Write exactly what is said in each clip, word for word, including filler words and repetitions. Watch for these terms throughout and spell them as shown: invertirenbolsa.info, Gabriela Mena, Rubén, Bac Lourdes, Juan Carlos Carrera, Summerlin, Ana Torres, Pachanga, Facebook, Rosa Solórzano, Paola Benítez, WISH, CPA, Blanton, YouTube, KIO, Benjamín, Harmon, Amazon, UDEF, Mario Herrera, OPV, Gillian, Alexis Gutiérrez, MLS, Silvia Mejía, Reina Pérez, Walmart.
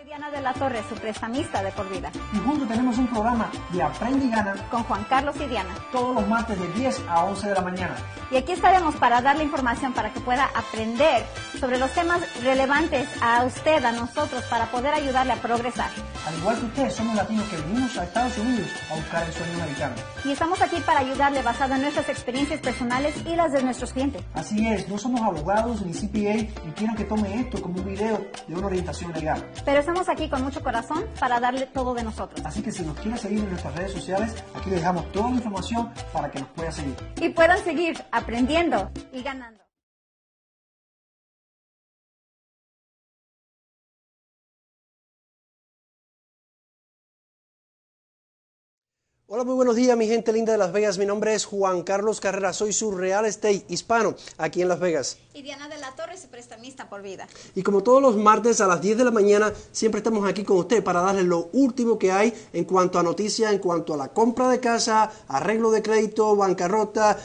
Soy Diana de la Torre, su prestamista de por vida. Y juntos tenemos un programa de Aprende y Gana con Juan Carlos y Diana. Todos los martes de diez a once de la mañana. Y aquí estaremos para darle información para que pueda aprender sobre los temas relevantes a usted, a nosotros, para poder ayudarle a progresar. Al igual que ustedes, somos latinos que venimos a Estados Unidos a buscar el sueño americano. Y estamos aquí para ayudarle basado en nuestras experiencias personales y las de nuestros clientes. Así es, no somos abogados ni C P A y quiero que tome esto como un video de una orientación legal. Pero estamos aquí con mucho corazón para darle todo de nosotros. Así que si nos quieren seguir en nuestras redes sociales, aquí les dejamos toda la información para que nos puedan seguir. Y puedan seguir aprendiendo y ganando. Hola, muy buenos días mi gente linda de Las Vegas, mi nombre es Juan Carlos Carrera, soy su real estate hispano aquí en Las Vegas. Y Diana de la Torre, su prestamista por vida. Y como todos los martes a las diez de la mañana, siempre estamos aquí con usted para darles lo último que hay en cuanto a noticias, en cuanto a la compra de casa, arreglo de crédito, bancarrota,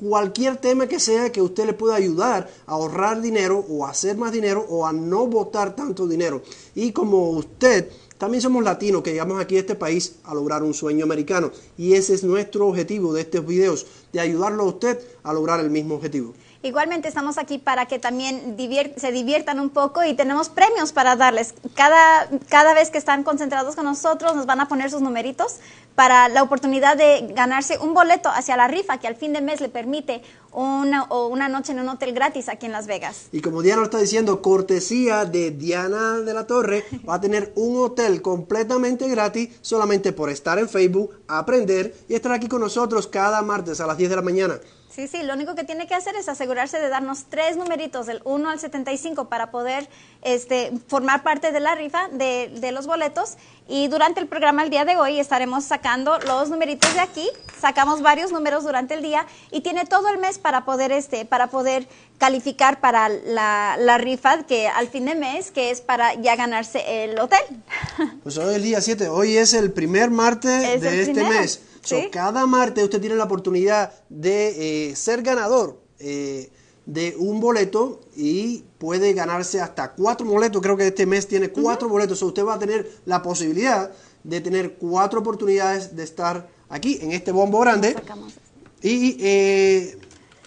cualquier tema que sea que usted le pueda ayudar a ahorrar dinero o a hacer más dinero o a no botar tanto dinero. Y como usted... también somos latinos que llegamos aquí a este país a lograr un sueño americano. Y ese es nuestro objetivo de estos videos, de ayudarlo a usted a lograr el mismo objetivo. Igualmente estamos aquí para que también divier- se diviertan un poco y tenemos premios para darles. Cada, cada vez que están concentrados con nosotros nos van a poner sus numeritos para la oportunidad de ganarse un boleto hacia la rifa que al fin de mes le permite una, o una noche en un hotel gratis aquí en Las Vegas. Y como Diana lo está diciendo, cortesía de Diana de la Torre, va a tener un hotel completamente gratis solamente por estar en Facebook, aprender y estar aquí con nosotros cada martes a las diez de la mañana. Sí, sí, lo único que tiene que hacer es asegurarse de darnos tres numeritos, del uno al setenta y cinco, para poder este, formar parte de la rifa de, de los boletos. Y durante el programa el día de hoy estaremos sacando los numeritos de aquí. Sacamos varios números durante el día y tiene todo el mes para poder, este, para poder calificar para la, la rifa que al fin de mes, que es para ya ganarse el hotel. Pues hoy es el día siete, hoy es el primer martes es de este primero. mes. So, ¿sí? Cada martes usted tiene la oportunidad de eh, ser ganador eh, de un boleto y puede ganarse hasta cuatro boletos. Creo que este mes tiene cuatro uh-huh. boletos. So, usted va a tener la posibilidad de tener cuatro oportunidades de estar aquí en este bombo grande. Sacamos este. Y eh,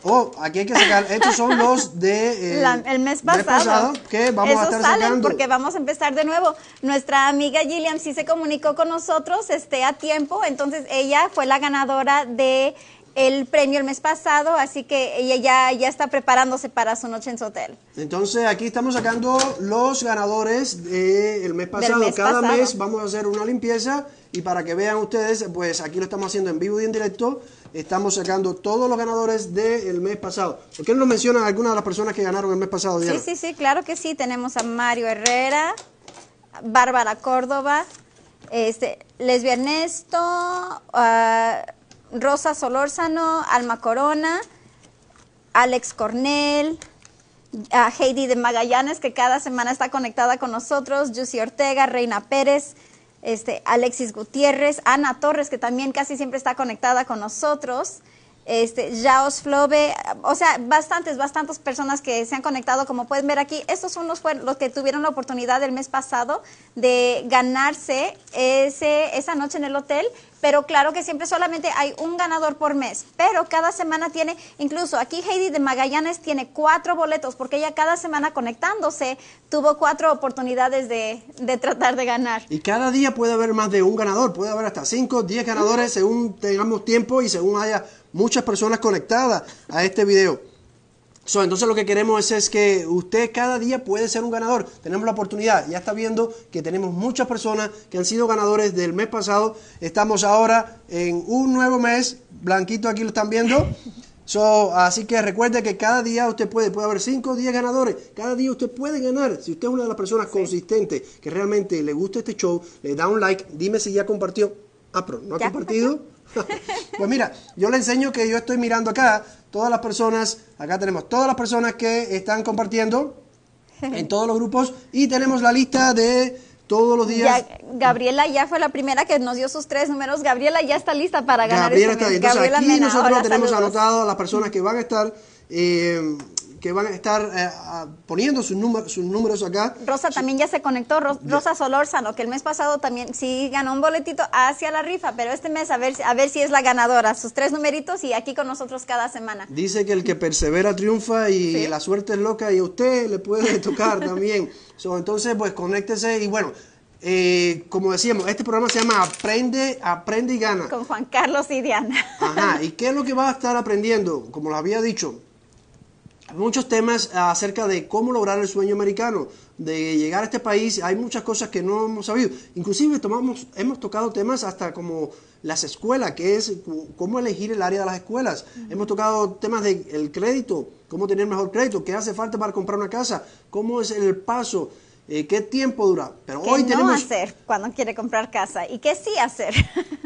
oh, aquí hay que sacar. Estos son los de eh, la, el mes pasado. Mes pasado que vamos Esos a estar salen sacando. Porque vamos a empezar de nuevo. Nuestra amiga Gillian sí se comunicó con nosotros, esté a tiempo. Entonces ella fue la ganadora de el premio el mes pasado, así que ella ya, ya está preparándose para su noche en su hotel. Entonces aquí estamos sacando los ganadores del mes pasado. Del mes Cada pasado. mes vamos a hacer una limpieza y para que vean ustedes, pues aquí lo estamos haciendo en vivo y en directo. Estamos sacando todos los ganadores del mes pasado. ¿Por qué no nos mencionan algunas de las personas que ganaron el mes pasado, Diana? Sí, sí, sí, claro que sí. Tenemos a Mario Herrera, Bárbara Córdoba, este, Lesbia Ernesto, uh, Rosa Solórzano, Alma Corona, Alex Cornell, uh, Heidi de Magallanes, que cada semana está conectada con nosotros, Yusi Ortega, Reina Pérez, Este, Alexis Gutiérrez, Ana Torres, que también casi siempre está conectada con nosotros, este, Jaos Flove, o sea, bastantes, bastantes personas que se han conectado, como pueden ver aquí. Estos son los, los que tuvieron la oportunidad el mes pasado de ganarse ese, esa noche en el hotel, pero claro que siempre solamente hay un ganador por mes, pero cada semana tiene, incluso aquí Heidi de Magallanes tiene cuatro boletos, porque ella cada semana conectándose tuvo cuatro oportunidades de, de tratar de ganar. Y cada día puede haber más de un ganador, puede haber hasta cinco, diez ganadores, según tengamos tiempo y según haya muchas personas conectadas a este video. So, entonces lo que queremos es, es que usted cada día puede ser un ganador. Tenemos la oportunidad. Ya está viendo que tenemos muchas personas que han sido ganadores del mes pasado. Estamos ahora en un nuevo mes. Blanquito aquí lo están viendo. So, así que recuerde que cada día usted puede, puede haber cinco o diez ganadores. Cada día usted puede ganar. Si usted es una de las personas sí. consistentes que realmente le gusta este show, le da un like. Dime si ya compartió. Ah, pero no ha ¿Ya? compartido. Pues mira, yo le enseño que yo estoy mirando acá todas las personas, acá tenemos todas las personas que están compartiendo en todos los grupos y tenemos la lista de todos los días. Ya, Gabriela ya fue la primera que nos dio sus tres números. Gabriela ya está lista para ganar. Gabriela este está lista. Entonces Gabriela aquí Mena. nosotros Hola, tenemos saludos. anotado a las personas que van a estar eh, que van a estar eh, poniendo sus, número, sus números acá. Rosa también ya se conectó, Ro yeah. Rosa Solórzano, que el mes pasado también sí ganó un boletito hacia la rifa, pero este mes a ver, a ver si es la ganadora, sus tres numeritos y aquí con nosotros cada semana. Dice que el que persevera triunfa y ¿sí? la suerte es loca y a usted le puede tocar también. So, entonces, pues conéctese y bueno... Eh, como decíamos, este programa se llama Aprende, Aprende y Gana. Con Juan Carlos y Diana. Ajá, ¿y qué es lo que va a estar aprendiendo? Como les había dicho, muchos temas acerca de cómo lograr el sueño americano, de llegar a este país. Hay muchas cosas que no hemos sabido. Inclusive tomamos, hemos tocado temas hasta como las escuelas, que es cómo elegir el área de las escuelas. Uh-huh. Hemos tocado temas del crédito, cómo tener mejor crédito, qué hace falta para comprar una casa, cómo es el paso... Eh, ¿Qué tiempo dura? Pero ¿Qué hoy no tenemos... hacer cuando quiere comprar casa? ¿Y qué sí hacer?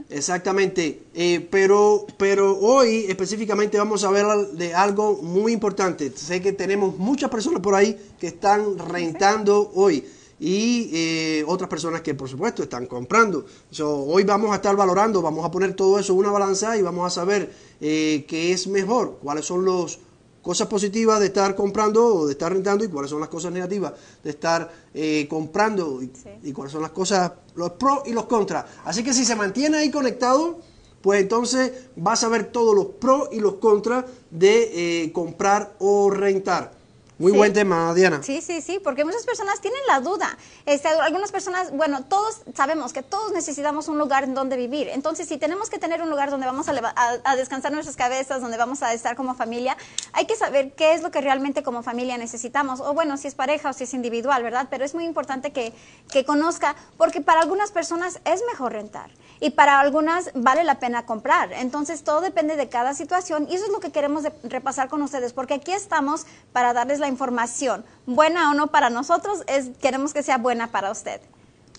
Exactamente. Eh, pero, pero hoy específicamente vamos a ver de algo muy importante. Sé que tenemos muchas personas por ahí que están rentando ¿sí? hoy. Y eh, otras personas que, por supuesto, están comprando. So, hoy vamos a estar valorando, vamos a poner todo eso en una balanza y vamos a saber eh, qué es mejor, cuáles son los... cosas positivas de estar comprando o de estar rentando y cuáles son las cosas negativas de estar eh, comprando y, sí. y cuáles son las cosas, los pros y los contras. Así que si se mantiene ahí conectado, pues entonces vas a ver todos los pros y los contras de eh, comprar o rentar. Muy sí. buen tema, Diana. Sí, sí, sí, porque muchas personas tienen la duda. Este, algunas personas, bueno, todos sabemos que todos necesitamos un lugar en donde vivir. Entonces, si tenemos que tener un lugar donde vamos a, a, a descansar nuestras cabezas, donde vamos a estar como familia, hay que saber qué es lo que realmente como familia necesitamos. O bueno, si es pareja o si es individual, ¿verdad? Pero es muy importante que, que conozca, porque para algunas personas es mejor rentar. Y para algunas vale la pena comprar. Entonces, todo depende de cada situación. Y eso es lo que queremos de, repasar con ustedes, porque aquí estamos para darles la información, buena o no para nosotros, es, queremos que sea buena para usted.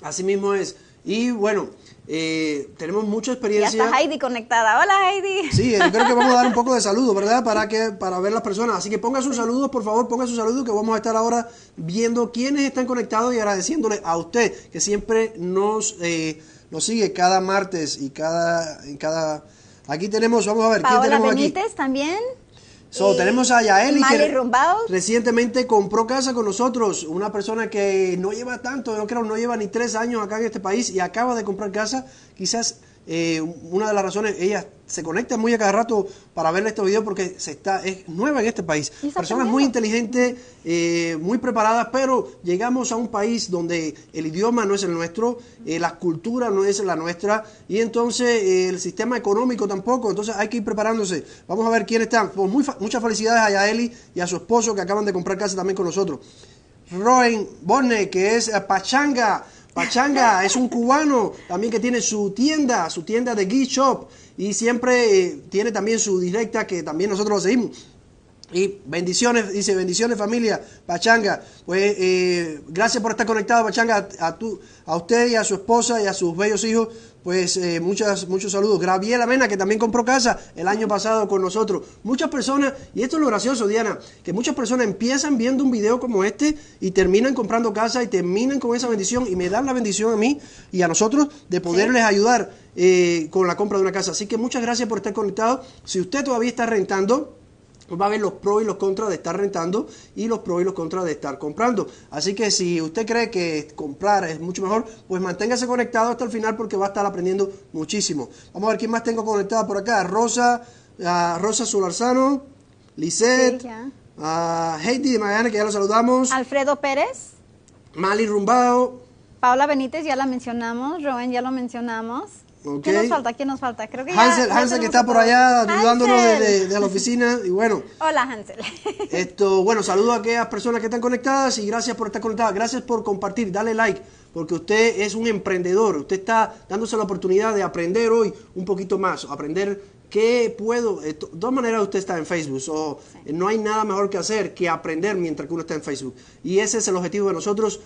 Así mismo es. Y bueno, eh, tenemos mucha experiencia. Ya está Heidi conectada. Hola, Heidi. Sí, yo creo que vamos a dar un poco de saludo, ¿verdad? Para que para ver las personas. Así que pongan sus saludos, por favor, pongan sus saludos, que vamos a estar ahora viendo quiénes están conectados y agradeciéndole a usted, que siempre nos, eh, nos sigue cada martes y cada, y cada... Aquí tenemos, vamos a ver, Paola ¿quién tenemos Benítez aquí? también. So, tenemos a Yaeli que recientemente compró casa con nosotros, una persona que no lleva tanto, yo creo no lleva ni tres años acá en este país y acaba de comprar casa. Quizás eh, una de las razones, ella se conecta muy a cada rato para ver este video porque se está, es nueva en este país. Personas muy inteligentes, eh, muy preparadas, pero llegamos a un país donde el idioma no es el nuestro, eh, la cultura no es la nuestra y entonces eh, el sistema económico tampoco. Entonces hay que ir preparándose. Vamos a ver quiénes están. Pues muy fa muchas felicidades a Yaeli y a su esposo que acaban de comprar casa también con nosotros. Roen Borne, que es Pachanga. Pachanga es un cubano también que tiene su tienda, su tienda de gift shop. Y siempre eh, tiene también su directa, que también nosotros lo seguimos. Y bendiciones, dice, bendiciones familia, Pachanga. Pues eh, gracias por estar conectado, Pachanga, a, a, tu, a usted y a su esposa y a sus bellos hijos. Pues eh, muchas, muchos saludos. Gabriela Mena, que también compró casa el año pasado con nosotros. Muchas personas, y esto es lo gracioso, Diana, que muchas personas empiezan viendo un video como este y terminan comprando casa y terminan con esa bendición y me dan la bendición a mí y a nosotros de poderles sí. ayudar eh, con la compra de una casa. Así que muchas gracias por estar conectado. Si usted todavía está rentando, va a ver los pros y los contras de estar rentando y los pros y los contras de estar comprando. Así que si usted cree que comprar es mucho mejor, pues manténgase conectado hasta el final porque va a estar aprendiendo muchísimo. Vamos a ver quién más tengo conectada por acá. Rosa, uh, Rosa Solórzano, Lisette, sí, uh, Heidi de Magallanes, que ya lo saludamos. Alfredo Pérez. Mali Rumbao. Paola Benítez, ya la mencionamos. Rubén, ya lo mencionamos. Okay. ¿Qué nos falta? ¿Qué nos falta? Creo que Hansel, ya, Hansel que está por allá ayudándonos de, de, de la oficina y bueno. Hola Hansel. Esto, bueno, saludo a aquellas personas que están conectadas y gracias por estar conectadas, gracias por compartir, dale like porque usted es un emprendedor, usted está dándose la oportunidad de aprender hoy un poquito más, aprender qué puedo, de todas maneras usted está en Facebook, so, sí. no hay nada mejor que hacer que aprender mientras que uno está en Facebook y ese es el objetivo de nosotros,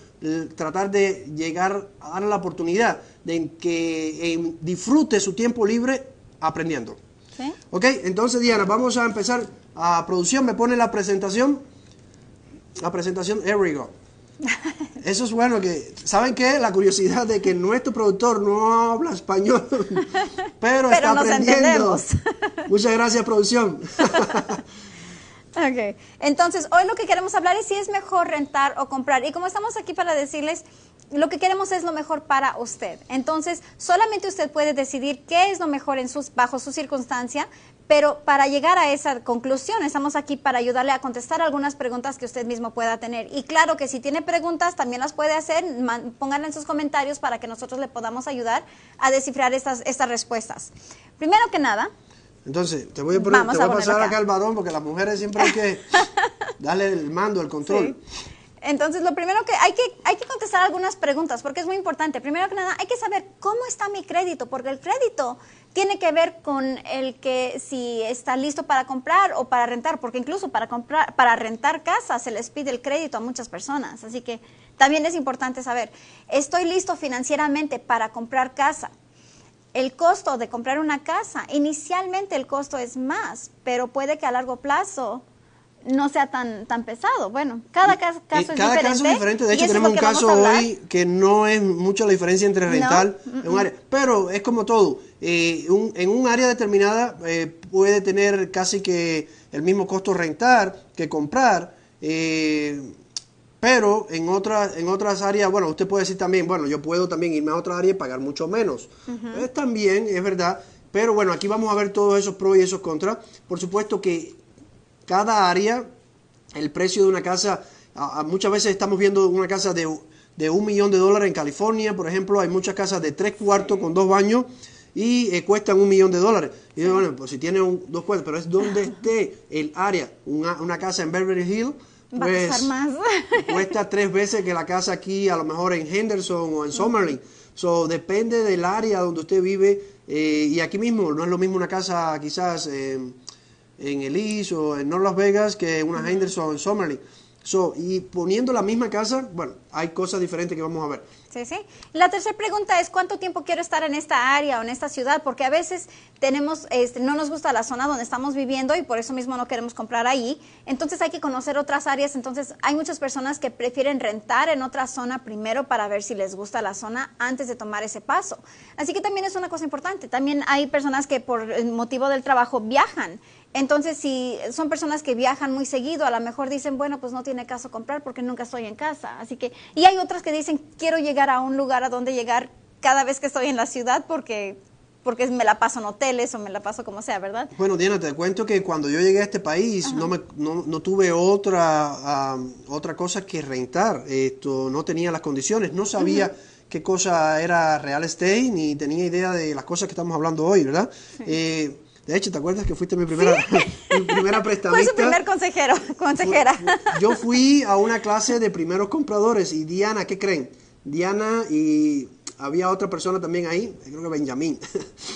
tratar de llegar a darle la oportunidad de que disfrute su tiempo libre aprendiendo. ¿Sí? Ok, entonces Diana, vamos a empezar a producción, me pone la presentación, la presentación, here we go. Eso es bueno que, ¿saben qué? La curiosidad de que nuestro productor no habla español, pero, pero está aprendiendo. Entendemos. Muchas gracias, producción. Ok, entonces hoy lo que queremos hablar es si es mejor rentar o comprar. Y como estamos aquí para decirles, lo que queremos es lo mejor para usted. Entonces, solamente usted puede decidir qué es lo mejor en sus, bajo su circunstancia, pero para llegar a esa conclusión, estamos aquí para ayudarle a contestar algunas preguntas que usted mismo pueda tener. Y claro que si tiene preguntas, también las puede hacer, pónganlas en sus comentarios para que nosotros le podamos ayudar a descifrar estas, estas respuestas. Primero que nada... Entonces, te voy a, poner, te voy a, a pasar acá al varón, porque las mujeres siempre hay que darle el mando, el control. Sí. Entonces, lo primero que hay, que hay que contestar algunas preguntas, porque es muy importante. Primero que nada, hay que saber cómo está mi crédito, porque el crédito tiene que ver con el que si está listo para comprar o para rentar, porque incluso para, comprar, para rentar casa se les pide el crédito a muchas personas. Así que también es importante saber, ¿estoy listo financieramente para comprar casa? El costo de comprar una casa, inicialmente el costo es más, pero puede que a largo plazo no sea tan, tan pesado. Bueno, cada caso, caso es cada diferente. Cada caso es diferente. De hecho, tenemos un caso hoy que no es mucho la diferencia entre rentar no. en un área. Pero es como todo. Eh, un, en un área determinada eh, puede tener casi que el mismo costo rentar que comprar. Eh, Pero en otras en otras áreas, bueno, usted puede decir también, bueno, yo puedo también irme a otra área y pagar mucho menos. Uh-huh. Es también, es verdad, pero bueno, aquí vamos a ver todos esos pros y esos contras. Por supuesto que cada área, el precio de una casa, a, a muchas veces estamos viendo una casa de, de un millón de dólares en California, por ejemplo, hay muchas casas de tres cuartos sí. con dos baños y eh, cuestan un millón de dólares. Y sí. bueno, pues si tiene un, dos cuartos, pero es donde esté el área, una, una casa en Beverly Hills, pues, va a pasar más. Cuesta tres veces que la casa aquí, a lo mejor en Henderson o en Summerlin. So, depende del área donde usted vive. Eh, y aquí mismo, no es lo mismo una casa quizás eh, en Ellis o en Las Vegas que una uh-huh. Henderson o en Summerlin. So, y poniendo la misma casa, bueno, hay cosas diferentes que vamos a ver. Sí, sí. La tercera pregunta es, ¿cuánto tiempo quiero estar en esta área o en esta ciudad? Porque a veces tenemos, este, no nos gusta la zona donde estamos viviendo y por eso mismo no queremos comprar ahí. Entonces hay que conocer otras áreas. Entonces hay muchas personas que prefieren rentar en otra zona primero para ver si les gusta la zona antes de tomar ese paso. Así que también es una cosa importante. También hay personas que por el motivo del trabajo viajan. Entonces, si son personas que viajan muy seguido, a lo mejor dicen, bueno, pues no tiene caso comprar porque nunca estoy en casa. Así que, y hay otras que dicen, quiero llegar a un lugar a donde llegar cada vez que estoy en la ciudad porque, porque me la paso en hoteles o me la paso como sea, ¿verdad? Bueno, Diana, te cuento que cuando yo llegué a este país no, me, no, no tuve otra, um, otra cosa que rentar. Esto, no tenía las condiciones, no sabía... Uh-huh. qué cosa era real estate ni tenía idea de las cosas que estamos hablando hoy, ¿verdad? Sí. Eh, De hecho, ¿te acuerdas que fuiste mi primera, ¿sí? mi primera prestamista? Fue su primer consejero, consejera. Yo fui a una clase de primeros compradores y Diana, ¿qué creen? Diana y había otra persona también ahí, creo que Benjamín.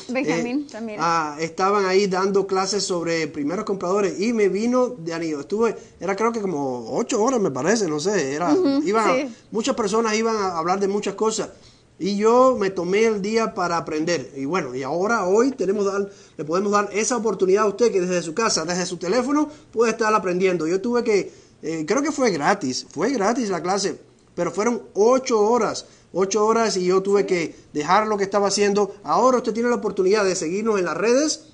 Benjamín eh, también. Ah, estaban ahí dando clases sobre primeros compradores y me vino de anillo. Estuve, era creo que como ocho horas me parece, no sé. Era, uh-huh, iban sí. a, muchas personas iban a hablar de muchas cosas. Y yo me tomé el día para aprender. Y bueno, y ahora, hoy, tenemos dar, le podemos dar esa oportunidad a usted que desde su casa, desde su teléfono, puede estar aprendiendo. Yo tuve que, eh, creo que fue gratis, fue gratis la clase, pero fueron ocho horas, ocho horas y yo tuve que dejar lo que estaba haciendo. Ahora usted tiene la oportunidad de seguirnos en las redes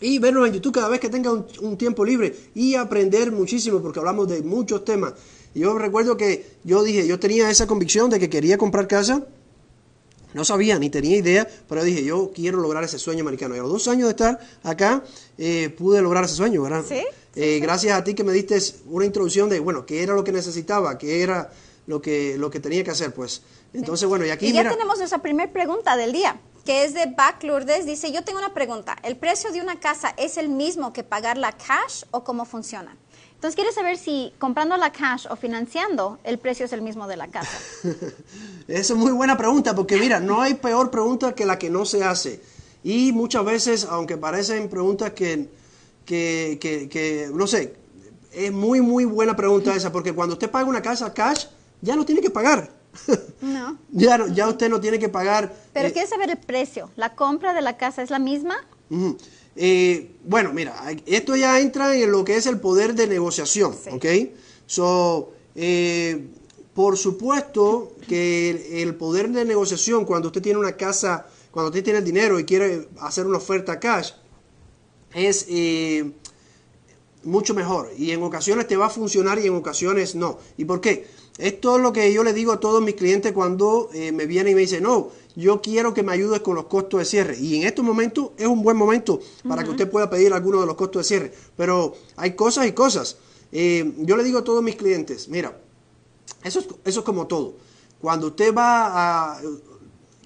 y vernos en YouTube cada vez que tenga un, un tiempo libre y aprender muchísimo porque hablamos de muchos temas. Yo recuerdo que yo dije, yo tenía esa convicción de que quería comprar casa. No sabía, ni tenía idea, pero dije, yo quiero lograr ese sueño americano. Y a los dos años de estar acá, eh, pude lograr ese sueño, ¿verdad? Sí, sí, eh, sí. Gracias a ti que me diste una introducción de, bueno, qué era lo que necesitaba, qué era lo que, lo que tenía que hacer, pues. Entonces, sí. bueno, y aquí, y ya mira, tenemos nuestra primera pregunta del día, que es de Bac Lourdes. Dice, yo tengo una pregunta. ¿El precio de una casa es el mismo que pagarla cash o cómo funciona? Entonces, ¿quieres saber si comprando la cash o financiando el precio es el mismo de la casa? Esa es muy buena pregunta porque, mira, no hay peor pregunta que la que no se hace. Y muchas veces, aunque parecen preguntas que, que, que, que no sé, es muy, muy buena pregunta esa porque cuando usted paga una casa cash, ya no tiene que pagar. No. ya, no, ya usted no tiene que pagar. Pero eh, ¿quieres saber el precio? ¿La compra de la casa es la misma? Uh-huh. Eh, bueno, mira, esto ya entra en lo que es el poder de negociación, sí. ¿ok? So, eh, por supuesto que el, el poder de negociación, cuando usted tiene una casa, cuando usted tiene el dinero y quiere hacer una oferta cash, es eh, mucho mejor. Y en ocasiones te va a funcionar y en ocasiones no. ¿Y por qué? Esto es lo que yo le digo a todos mis clientes cuando eh, me vienen y me dicen, no, yo quiero que me ayudes con los costos de cierre. Y en estos momentos es un buen momento para uh-huh. que usted pueda pedir alguno de los costos de cierre. Pero hay cosas y cosas. Eh, yo le digo a todos mis clientes, mira, eso es, eso es como todo. Cuando usted va a...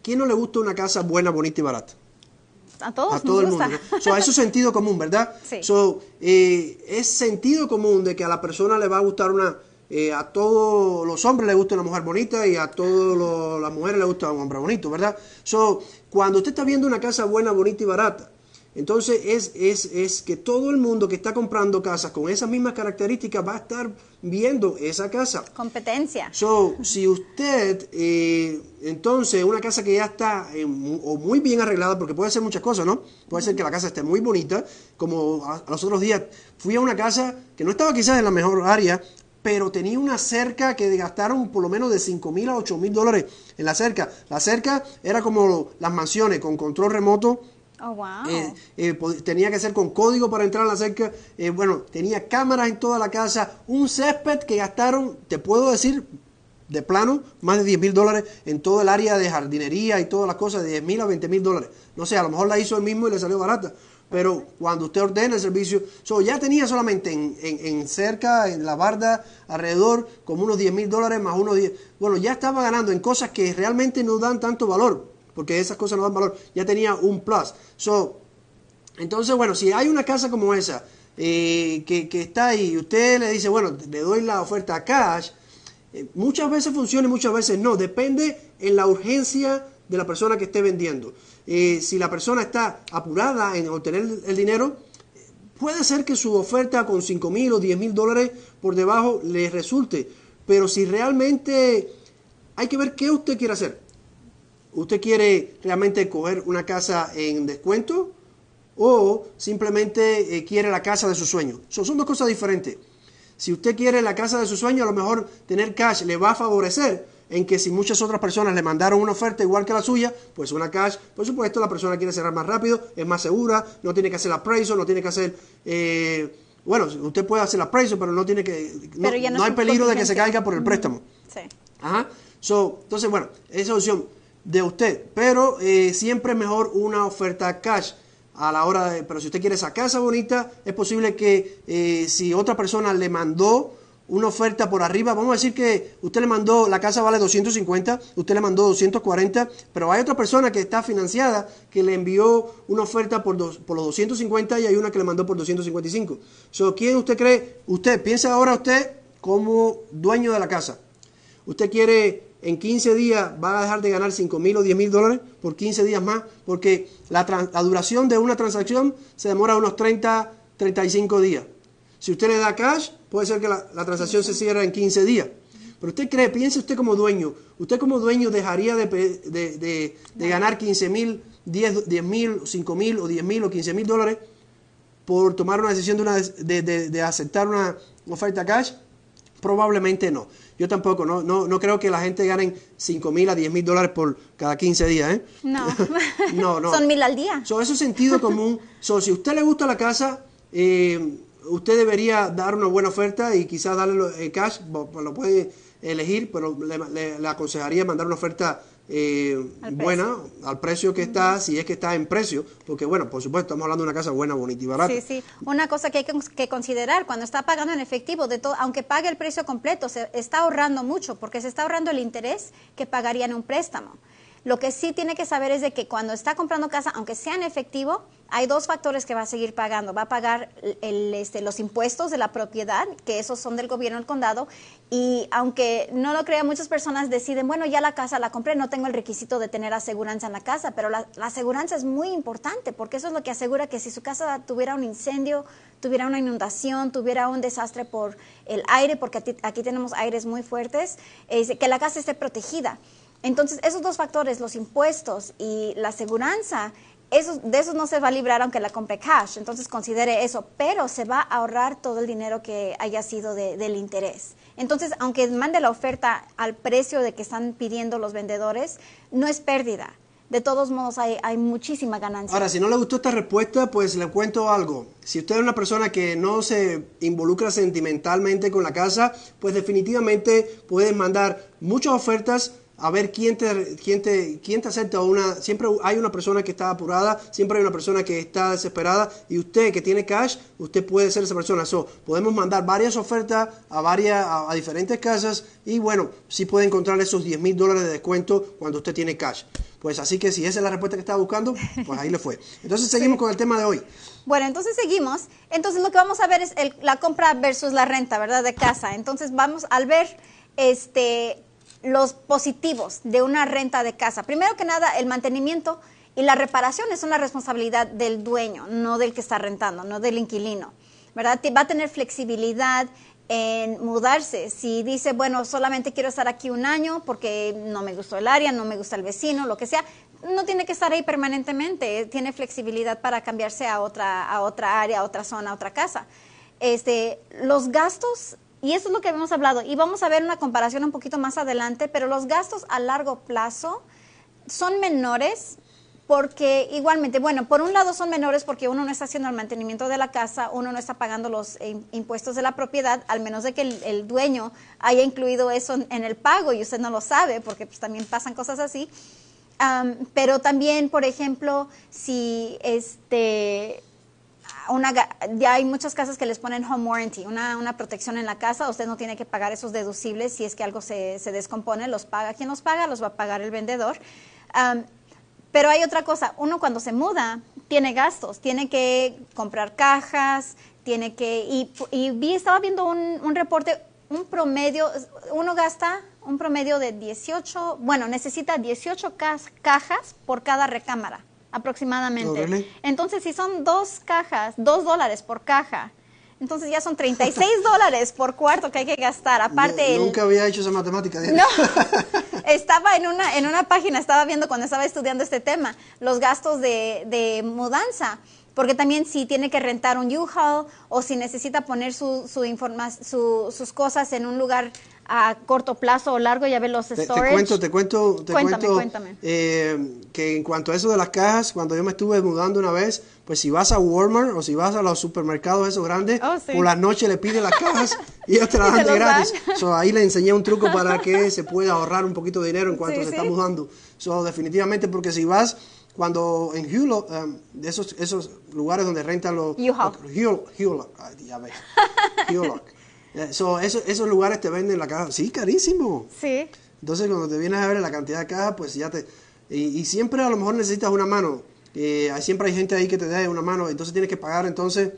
¿Quién no le gusta una casa buena, bonita y barata? A todos a todo el mundo, ¿no? So, eso es sentido común, ¿verdad? Sí. So, eh, es sentido común de que a la persona le va a gustar una... Eh, a todos los hombres les gusta una mujer bonita y a todas las mujeres les gusta un hombre bonito, ¿verdad? So, cuando usted está viendo una casa buena, bonita y barata, entonces es, es, es que todo el mundo que está comprando casas con esas mismas características va a estar viendo esa casa. Competencia. So, si usted, eh, entonces, una casa que ya está eh, o muy bien arreglada, porque puede ser muchas cosas, ¿no? Puede ser que la casa esté muy bonita, como a, a los otros días fui a una casa que no estaba quizás en la mejor área, pero tenía una cerca que gastaron por lo menos de cinco mil a ocho mil dólares en la cerca. La cerca era como las mansiones con control remoto. Oh, wow. eh, eh, tenía que ser con código para entrar a la cerca. Eh, bueno, tenía cámaras en toda la casa. Un césped que gastaron, te puedo decir, de plano, más de diez mil dólares en todo el área de jardinería y todas las cosas, de diez mil a veinte mil dólares. No sé, a lo mejor la hizo él mismo y le salió barata. Pero cuando usted ordena el servicio, so, ya tenía solamente en, en, en cerca, en la barda, alrededor, como unos diez mil dólares más unos diez. Bueno, ya estaba ganando en cosas que realmente no dan tanto valor, porque esas cosas no dan valor. Ya tenía un plus. So, entonces, bueno, si hay una casa como esa, eh, que, que está ahí, y usted le dice, bueno, le doy la oferta a cash, eh, muchas veces funciona y muchas veces no. Depende en la urgencia de la persona que esté vendiendo. Eh, si la persona está apurada en obtener el dinero, puede ser que su oferta con cinco mil o diez mil dólares por debajo le resulte. Pero si realmente hay que ver qué usted quiere hacer. ¿Usted quiere realmente coger una casa en descuento o simplemente eh, quiere la casa de su sueño? So, son dos cosas diferentes. Si usted quiere la casa de su sueño, a lo mejor tener cash le va a favorecer, en que si muchas otras personas le mandaron una oferta igual que la suya, pues una cash, por supuesto la persona quiere cerrar más rápido, es más segura, no tiene que hacer appraisal, no tiene que hacer, eh, bueno, usted puede hacer appraisal, pero no tiene que, no, no, no hay peligro de que se caiga por el préstamo. Sí. Ajá. So, entonces, bueno, esa opción de usted, pero eh, siempre es mejor una oferta cash a la hora de, pero si usted quiere esa casa bonita, es posible que eh, si otra persona le mandó una oferta por arriba, vamos a decir que usted le mandó, la casa vale doscientos cincuenta, usted le mandó doscientos cuarenta, pero hay otra persona que está financiada que le envió una oferta por, dos, por los doscientos cincuenta y hay una que le mandó por doscientos cincuenta y cinco. So, ¿quién usted cree? Usted, piensa ahora usted como dueño de la casa. Usted quiere, en quince días va a dejar de ganar cinco mil o diez mil dólares por quince días más, porque la, trans, la duración de una transacción se demora unos treinta, treinta y cinco días. Si usted le da cash, puede ser que la, la transacción se cierre en quince días. Pero usted cree, piense usted como dueño. Usted como dueño dejaría de, de, de, de ganar quince mil, diez mil, cinco mil o diez mil o quince mil dólares por tomar una decisión de, una, de, de, de aceptar una oferta cash. Probablemente no. Yo tampoco, no, no, no creo que la gente gane cinco mil a diez mil dólares por cada quince días. ¿eh? No. no, no. Son mil al día. So, eso es sentido común. So, si a usted le gusta la casa... Eh, usted debería dar una buena oferta y quizás darle cash, lo puede elegir, pero le, le, le aconsejaría mandar una oferta eh, al buena, al precio que está, si es que está en precio, porque bueno, por supuesto, estamos hablando de una casa buena, bonita y barata. Sí, sí, una cosa que hay que, que considerar, cuando está pagando en efectivo, de todo, aunque pague el precio completo, se está ahorrando mucho, porque se está ahorrando el interés que pagaría en un préstamo. Lo que sí tiene que saber es de que cuando está comprando casa, aunque sea en efectivo, hay dos factores que va a seguir pagando. Va a pagar el, este, los impuestos de la propiedad, que esos son del gobierno del condado, y aunque no lo crean, muchas personas deciden, bueno, ya la casa la compré, no tengo el requisito de tener aseguranza en la casa, pero la, la aseguranza es muy importante, porque eso es lo que asegura que si su casa tuviera un incendio, tuviera una inundación, tuviera un desastre por el aire, porque aquí tenemos aires muy fuertes, es que la casa esté protegida. Entonces, esos dos factores, los impuestos y la aseguranza, esos, de esos no se va a librar aunque la compre cash. Entonces, considere eso, pero se va a ahorrar todo el dinero que haya sido de, del interés. Entonces, aunque mande la oferta al precio de que están pidiendo los vendedores, no es pérdida. de todos modos hay, hay muchísima ganancia. Ahora, si no le gustó esta respuesta, pues le cuento algo. Si usted es una persona que no se involucra sentimentalmente con la casa, pues definitivamente puedes mandar muchas ofertas a ver quién te, quién te, quién te acepta. Una, siempre hay una persona que está apurada, siempre hay una persona que está desesperada, y usted que tiene cash, usted puede ser esa persona. So, podemos mandar varias ofertas a, varias, a, a diferentes casas, y bueno, sí puede encontrar esos diez mil dólares de descuento cuando usted tiene cash. Pues así que si esa es la respuesta que estaba buscando, pues ahí le fue. Entonces seguimos sí. con el tema de hoy. Bueno, entonces seguimos. Entonces lo que vamos a ver es el, la compra versus la renta, ¿verdad? De casa. Entonces vamos al ver este... los positivos de una renta de casa. Primero que nada, el mantenimiento y la reparación es una responsabilidad del dueño, no del que está rentando, no del inquilino, ¿verdad? Va a tener flexibilidad en mudarse. Si dice, bueno, solamente quiero estar aquí un año porque no me gustó el área, no me gusta el vecino, lo que sea, no tiene que estar ahí permanentemente. Tiene flexibilidad para cambiarse a otra, a otra área, a otra zona, a otra casa. Este, los gastos... Y eso es lo que hemos hablado. Y vamos a ver una comparación un poquito más adelante, pero los gastos a largo plazo son menores porque igualmente, bueno, por un lado son menores porque uno no está haciendo el mantenimiento de la casa, uno no está pagando los impuestos de la propiedad, al menos de que el, el dueño haya incluido eso en el pago y usted no lo sabe porque pues, también pasan cosas así. Um, pero también, por ejemplo, si este... Una, ya hay muchas casas que les ponen home warranty, una, una protección en la casa. Usted no tiene que pagar esos deducibles. Si es que algo se, se descompone, los paga. ¿Quién los paga? Los va a pagar el vendedor. Um, pero hay otra cosa. Uno cuando se muda tiene gastos. Tiene que comprar cajas, tiene que... Y, y vi, estaba viendo un, un reporte, un promedio... Uno gasta un promedio de dieciocho... Bueno, necesita dieciocho ca- cajas por cada recámara. Aproximadamente. No, entonces, si son dos cajas, dos dólares por caja, entonces ya son treinta y seis dólares por cuarto que hay que gastar. Aparte, no, nunca el, había hecho esa matemática. No, estaba en una, en una página, estaba viendo cuando estaba estudiando este tema, los gastos de, de mudanza, porque también si tiene que rentar un U-Haul o si necesita poner su, su informa, su, sus cosas en un lugar a corto plazo o largo, ya ve los storage. Te, te cuento, te cuento, te cuéntame, cuento cuéntame. Eh, que en cuanto a eso de las cajas, cuando yo me estuve mudando una vez, pues si vas a Walmart o si vas a los supermercados esos grandes, oh, sí. por la noche le pides las cajas y ellos te las dan de gratis. So, ahí le enseñé un truco para que se pueda ahorrar un poquito de dinero en cuanto sí, se sí. está mudando. So, definitivamente, porque si vas... Cuando en Hulo, um, esos, esos lugares donde rentan los... U-Haul. Ya ves. uh, so, eso, esos lugares te venden la caja. Sí, carísimo. Sí. Entonces, cuando te vienes a ver la cantidad de cajas, pues ya te... Y, y siempre a lo mejor necesitas una mano. Eh, siempre hay gente ahí que te da una mano. Entonces, tienes que pagar, entonces...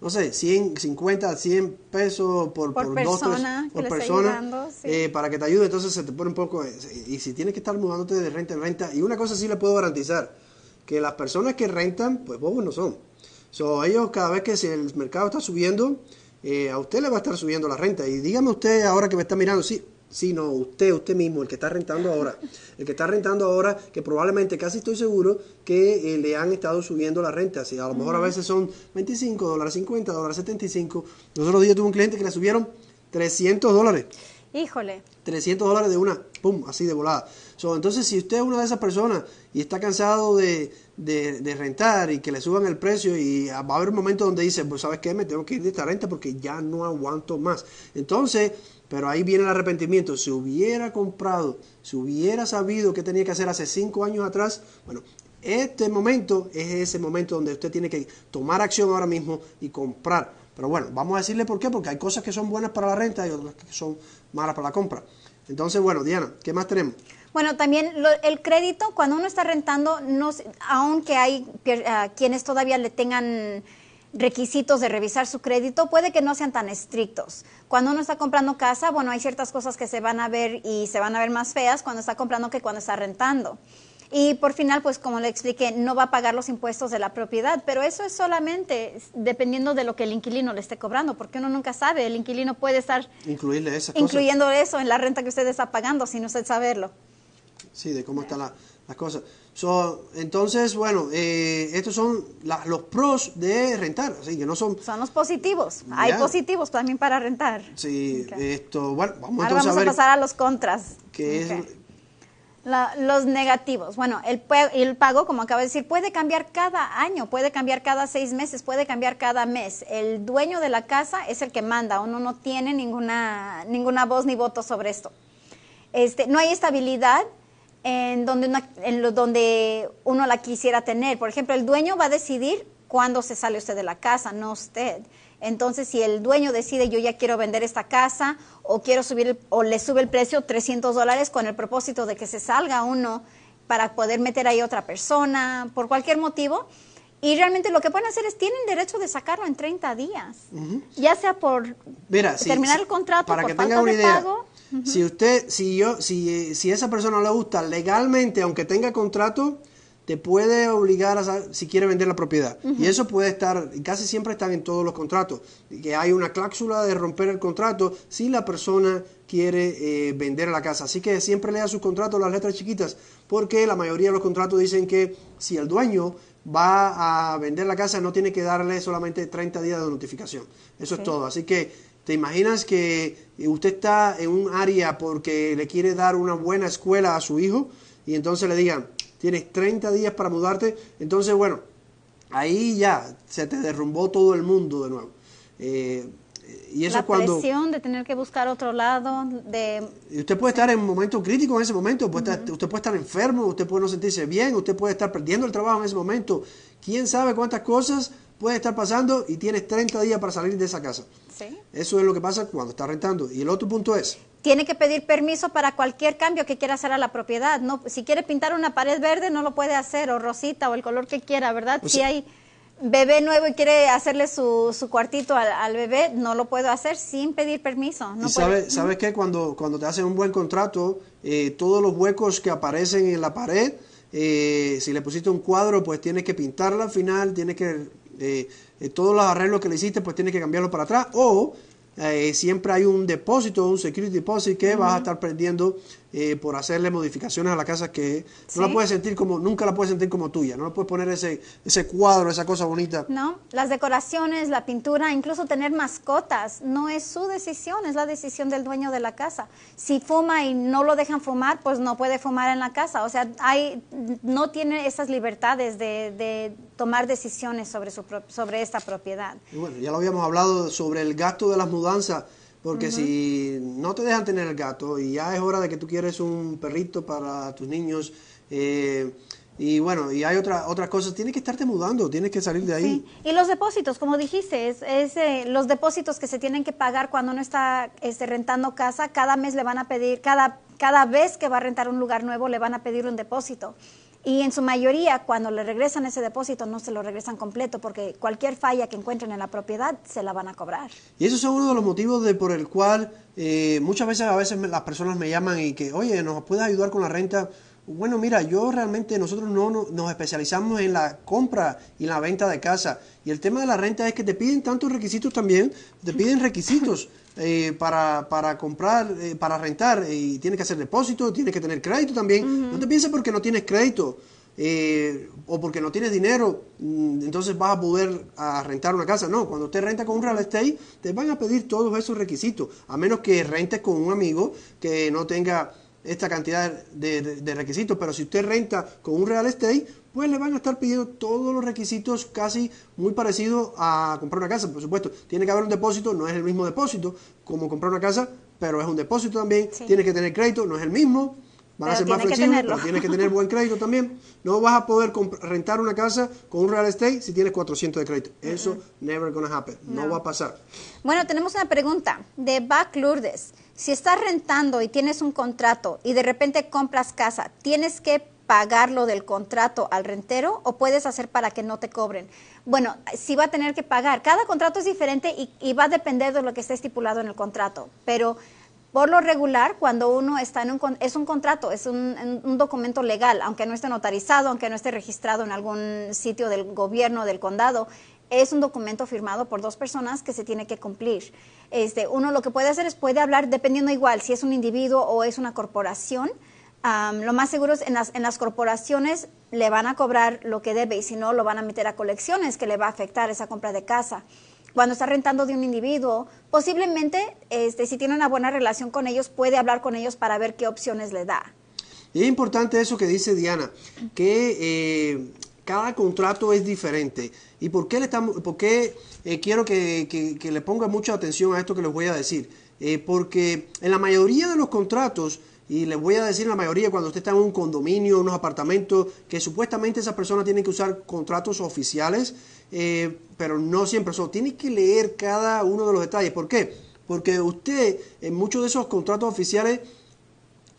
no sé, ciento cincuenta, cien pesos por, por, por persona, dos, tres, por persona ayudando, sí. eh, para que te ayude, entonces se te pone un poco, y si tienes que estar mudándote de renta en renta, y una cosa sí le puedo garantizar, que las personas que rentan, pues bobos no son. So, ellos cada vez que si el mercado está subiendo, eh, a usted le va a estar subiendo la renta, y dígame usted ahora que me está mirando, sí, sí, no, usted, usted mismo, el que está rentando ahora, el que está rentando ahora, que probablemente casi estoy seguro que eh, le han estado subiendo las rentas, y a lo mejor a veces son veinticinco dólares, cincuenta dólares, setenta y cinco. Los otros días tuve un cliente que le subieron trescientos dólares. Híjole. trescientos dólares de una, pum, así de volada. So, entonces, si usted es una de esas personas y está cansado de, de, de rentar y que le suban el precio, y va a haber un momento donde dice, pues, ¿sabes qué? Me tengo que ir de esta renta porque ya no aguanto más. Entonces... Pero ahí viene el arrepentimiento. Si hubiera comprado, si hubiera sabido qué tenía que hacer hace cinco años atrás, bueno, este momento es ese momento donde usted tiene que tomar acción ahora mismo y comprar. Pero bueno, vamos a decirle por qué, porque hay cosas que son buenas para la renta y otras que son malas para la compra. Entonces, bueno, Diana, ¿qué más tenemos? Bueno, también lo, el crédito, cuando uno está rentando, no, aunque hay uh, quienes todavía le tengan... requisitos de revisar su crédito, puede que no sean tan estrictos. Cuando uno está comprando casa, bueno, hay ciertas cosas que se van a ver y se van a ver más feas cuando está comprando que cuando está rentando. Y por final, pues como le expliqué, no va a pagar los impuestos de la propiedad, pero eso es solamente dependiendo de lo que el inquilino le esté cobrando, porque uno nunca sabe, el inquilino puede estar incluyendo eso en la renta que usted está pagando sin usted saberlo. Sí, de cómo están la, las cosas. So, entonces, bueno, eh, estos son la, los pros de rentar, así que no son... Son los positivos, yeah. Hay positivos también para rentar. Sí, okay. Esto, bueno, vamos, entonces vamos a, ver a pasar a los contras. Que okay. es... La, los negativos. Bueno, el, el pago, como acabo de decir, puede cambiar cada año, puede cambiar cada seis meses, puede cambiar cada mes. El dueño de la casa es el que manda. Uno no tiene ninguna, ninguna voz ni voto sobre esto. Este, no hay estabilidad en donde, una, en lo, donde uno la quisiera tener. Por ejemplo, el dueño va a decidir cuándo se sale usted de la casa, no usted. Entonces, si el dueño decide, yo ya quiero vender esta casa o quiero subir el, o le sube el precio trescientos dólares con el propósito de que se salga uno para poder meter ahí otra persona, por cualquier motivo. Y realmente lo que pueden hacer es, tienen derecho de sacarlo en treinta días, uh-huh. ya sea por Mira, terminar si, el contrato, para por que falta tenga una de idea. Pago. Uh-huh. Si usted, si yo, si, si esa persona le gusta legalmente, aunque tenga contrato, te puede obligar a, si quiere vender la propiedad. Uh-huh. Y eso puede estar, casi siempre están en todos los contratos, que hay una cláusula de romper el contrato si la persona quiere eh, vender la casa. Así que siempre lea sus contratos las letras chiquitas, porque la mayoría de los contratos dicen que si el dueño va a vender la casa, no tiene que darle solamente treinta días de notificación. Eso okay. es todo. Así que, ¿te imaginas que usted está en un área porque le quiere dar una buena escuela a su hijo y entonces le digan, tienes treinta días para mudarte? Entonces, bueno, ahí ya se te derrumbó todo el mundo de nuevo. Eh, y eso la cuando, presión de tener que buscar otro lado. De, usted puede estar en un momento crítico en ese momento, puede uh-huh. estar, usted puede estar enfermo, usted puede no sentirse bien, usted puede estar perdiendo el trabajo en ese momento. ¿Quién sabe cuántas cosas puede estar pasando y tienes treinta días para salir de esa casa? ¿Sí? Eso es lo que pasa cuando está rentando. Y el otro punto es, tiene que pedir permiso para cualquier cambio que quiera hacer a la propiedad. No, si quiere pintar una pared verde, no lo puede hacer, o rosita, o el color que quiera, ¿verdad? O sea, si hay bebé nuevo y quiere hacerle su, su cuartito al, al bebé, no lo puedo hacer sin pedir permiso. No ¿Sabes sabe qué? Cuando, cuando te hacen un buen contrato, eh, todos los huecos que aparecen en la pared, eh, si le pusiste un cuadro, pues tienes que pintarla al final, tienes que eh, eh, todos los arreglos que le hiciste, pues tienes que cambiarlos para atrás, o Eh, siempre hay un depósito, un security deposit que uh-huh. vas a estar perdiendo eh, por hacerle modificaciones a la casa que ¿Sí? no la puedes sentir como, nunca la puedes sentir como tuya, no le puedes poner ese, ese cuadro, esa cosa bonita. No, las decoraciones, la pintura, incluso tener mascotas, no es su decisión, es la decisión del dueño de la casa. Si fuma y no lo dejan fumar, pues no puede fumar en la casa. O sea, hay, no tiene esas libertades de, de tomar decisiones sobre, su, sobre esta propiedad. Y bueno, ya lo habíamos hablado sobre el gasto de las mudanzas, porque uh-huh. si no te dejan tener el gato y ya es hora de que tú quieres un perrito para tus niños, eh, y bueno, y hay otra, otras cosas, tienes que estarte mudando, tienes que salir de ahí. Sí. Y los depósitos, como dijiste, es, es eh, los depósitos que se tienen que pagar cuando uno está este, rentando casa, cada mes le van a pedir, cada, cada vez que va a rentar un lugar nuevo le van a pedir un depósito. Y en su mayoría, cuando le regresan ese depósito, no se lo regresan completo, porque cualquier falla que encuentren en la propiedad, se la van a cobrar. Y esos son uno de los motivos de, por el cual eh, muchas veces a veces me, las personas me llaman y que, oye, ¿nos puedes ayudar con la renta? Bueno, mira, yo realmente, nosotros no, no nos especializamos en la compra y en la venta de casa. Y el tema de la renta es que te piden tantos requisitos también, te piden requisitos eh, para, para comprar, eh, para rentar. Y tienes que hacer depósito, tienes que tener crédito también. Uh-huh. No te pienses porque no tienes crédito eh, o porque no tienes dinero, entonces vas a poder a rentar una casa. No, cuando usted renta con un real estate, te van a pedir todos esos requisitos. A menos que rentes con un amigo que no tenga esta cantidad de, de, de requisitos, pero si usted renta con un real estate, pues le van a estar pidiendo todos los requisitos casi muy parecidos a comprar una casa. Por supuesto, tiene que haber un depósito, no es el mismo depósito como comprar una casa, pero es un depósito también, sí. Tiene que tener crédito, no es el mismo, van pero a ser más flexibles, pero tienes que tener buen crédito también. No vas a poder rentar una casa con un real estate si tienes cuatrocientos de crédito. Eso uh-uh. never gonna happen, no. no va a pasar. Bueno, tenemos una pregunta de Bac Lourdes. Si estás rentando y tienes un contrato y de repente compras casa, ¿tienes que pagarlo del contrato al rentero o puedes hacer para que no te cobren? Bueno, sí va a tener que pagar. Cada contrato es diferente y, y va a depender de lo que esté estipulado en el contrato. Pero por lo regular, cuando uno está en un, es un contrato, es un, un documento legal, aunque no esté notarizado, aunque no esté registrado en algún sitio del gobierno, del condado, es un documento firmado por dos personas que se tiene que cumplir. Este, uno lo que puede hacer es puede hablar, dependiendo igual, si es un individuo o es una corporación. Um, lo más seguro es en las, en las corporaciones le van a cobrar lo que debe y si no lo van a meter a colecciones que le va a afectar esa compra de casa. Cuando está rentando de un individuo, posiblemente este, si tiene una buena relación con ellos, puede hablar con ellos para ver qué opciones le da. Y es importante eso que dice Diana, que eh, cada contrato es diferente. ¿Y por qué, le estamos, por qué eh, quiero que, que, que le ponga mucha atención a esto que les voy a decir? Eh, porque en la mayoría de los contratos, y les voy a decir la mayoría, cuando usted está en un condominio, unos apartamentos, que supuestamente esas personas tienen que usar contratos oficiales, eh, pero no siempre. So, tiene que leer cada uno de los detalles. ¿Por qué? Porque usted, en muchos de esos contratos oficiales,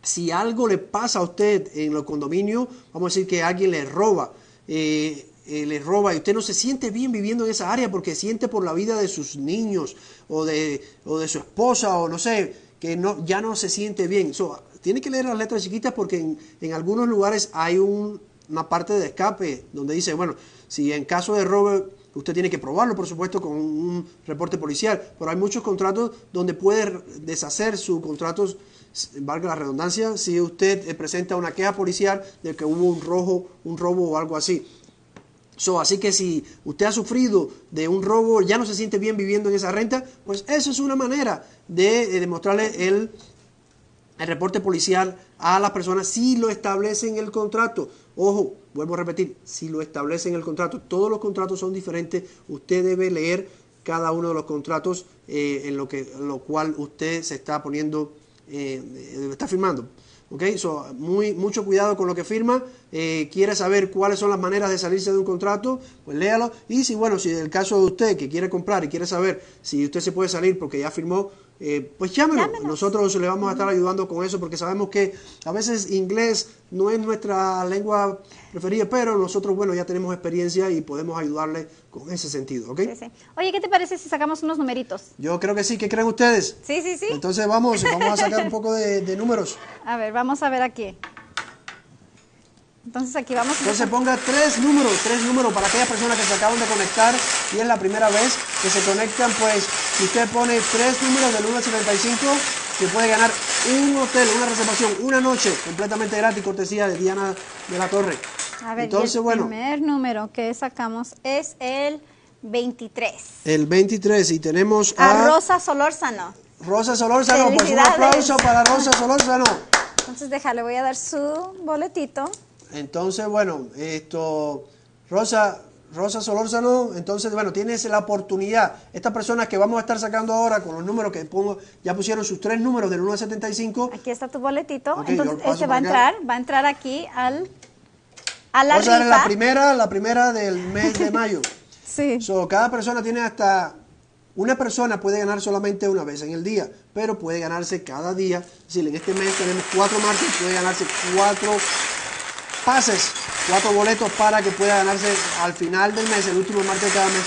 si algo le pasa a usted en los condominios, vamos a decir que alguien le roba, eh, eh, le roba y usted no se siente bien viviendo en esa área porque siente por la vida de sus niños o de, o de su esposa o no sé, que no, ya no se siente bien. So, tiene que leer las letras chiquitas porque en, en algunos lugares hay un, una parte de escape donde dice, bueno, si en caso de robo, usted tiene que probarlo, por supuesto, con un reporte policial. Pero hay muchos contratos donde puede deshacer sus contratos, valga la redundancia, si usted presenta una queja policial de que hubo un, robo, un robo o algo así. So, así que si usted ha sufrido de un robo, ya no se siente bien viviendo en esa renta, pues esa es una manera de demostrarle el... el reporte policial a las personas si lo establece en el contrato. Ojo, vuelvo a repetir, si lo establece en el contrato. Todos los contratos son diferentes. Usted debe leer cada uno de los contratos eh, en lo que en lo cual usted se está poniendo, eh, está firmando. ¿Ok? So, muy, mucho cuidado con lo que firma. Eh, quiere saber cuáles son las maneras de salirse de un contrato, pues léalo. Y si, bueno, si en el caso de usted que quiere comprar y quiere saber si usted se puede salir porque ya firmó, Eh, pues llámenos. llámenos, nosotros le vamos a estar ayudando con eso porque sabemos que a veces inglés no es nuestra lengua preferida, pero nosotros, bueno, ya tenemos experiencia y podemos ayudarle con ese sentido, ¿ok? Sí, sí. Oye, ¿qué te parece si sacamos unos numeritos? Yo creo que sí, ¿qué creen ustedes? Sí, sí, sí. Entonces vamos, vamos a sacar un poco de, de números. A ver, vamos a ver aquí. Entonces aquí vamos. Entonces ponga tres números, tres números para aquellas personas que se acaban de conectar y es la primera vez que se conectan, pues si usted pone tres números del uno al setenta y cinco, se puede ganar un hotel, una reservación, una noche completamente gratis, cortesía de Diana de la Torre. A ver, entonces, el bueno, primer número que sacamos es el veintitrés. El veintitrés y tenemos a... a Rosa Solórzano. Rosa Solórzano, pues un aplauso para Rosa Solórzano. Entonces déjale, voy a dar su boletito. Entonces, bueno, esto, Rosa, Rosa Solórzano, entonces, bueno, tienes la oportunidad. Estas personas que vamos a estar sacando ahora con los números que pongo, ya pusieron sus tres números del uno al setenta y cinco. Aquí está tu boletito. Okay, entonces, este va a entrar, va a entrar aquí al, a la rifa. O sea, la primera, la primera del mes de mayo. Sí. So, cada persona tiene hasta... Una persona puede ganar solamente una vez en el día, pero puede ganarse cada día. Es decir, en este mes tenemos cuatro martes, puede ganarse cuatro... pases, cuatro boletos para que pueda ganarse al final del mes, el último martes de cada mes,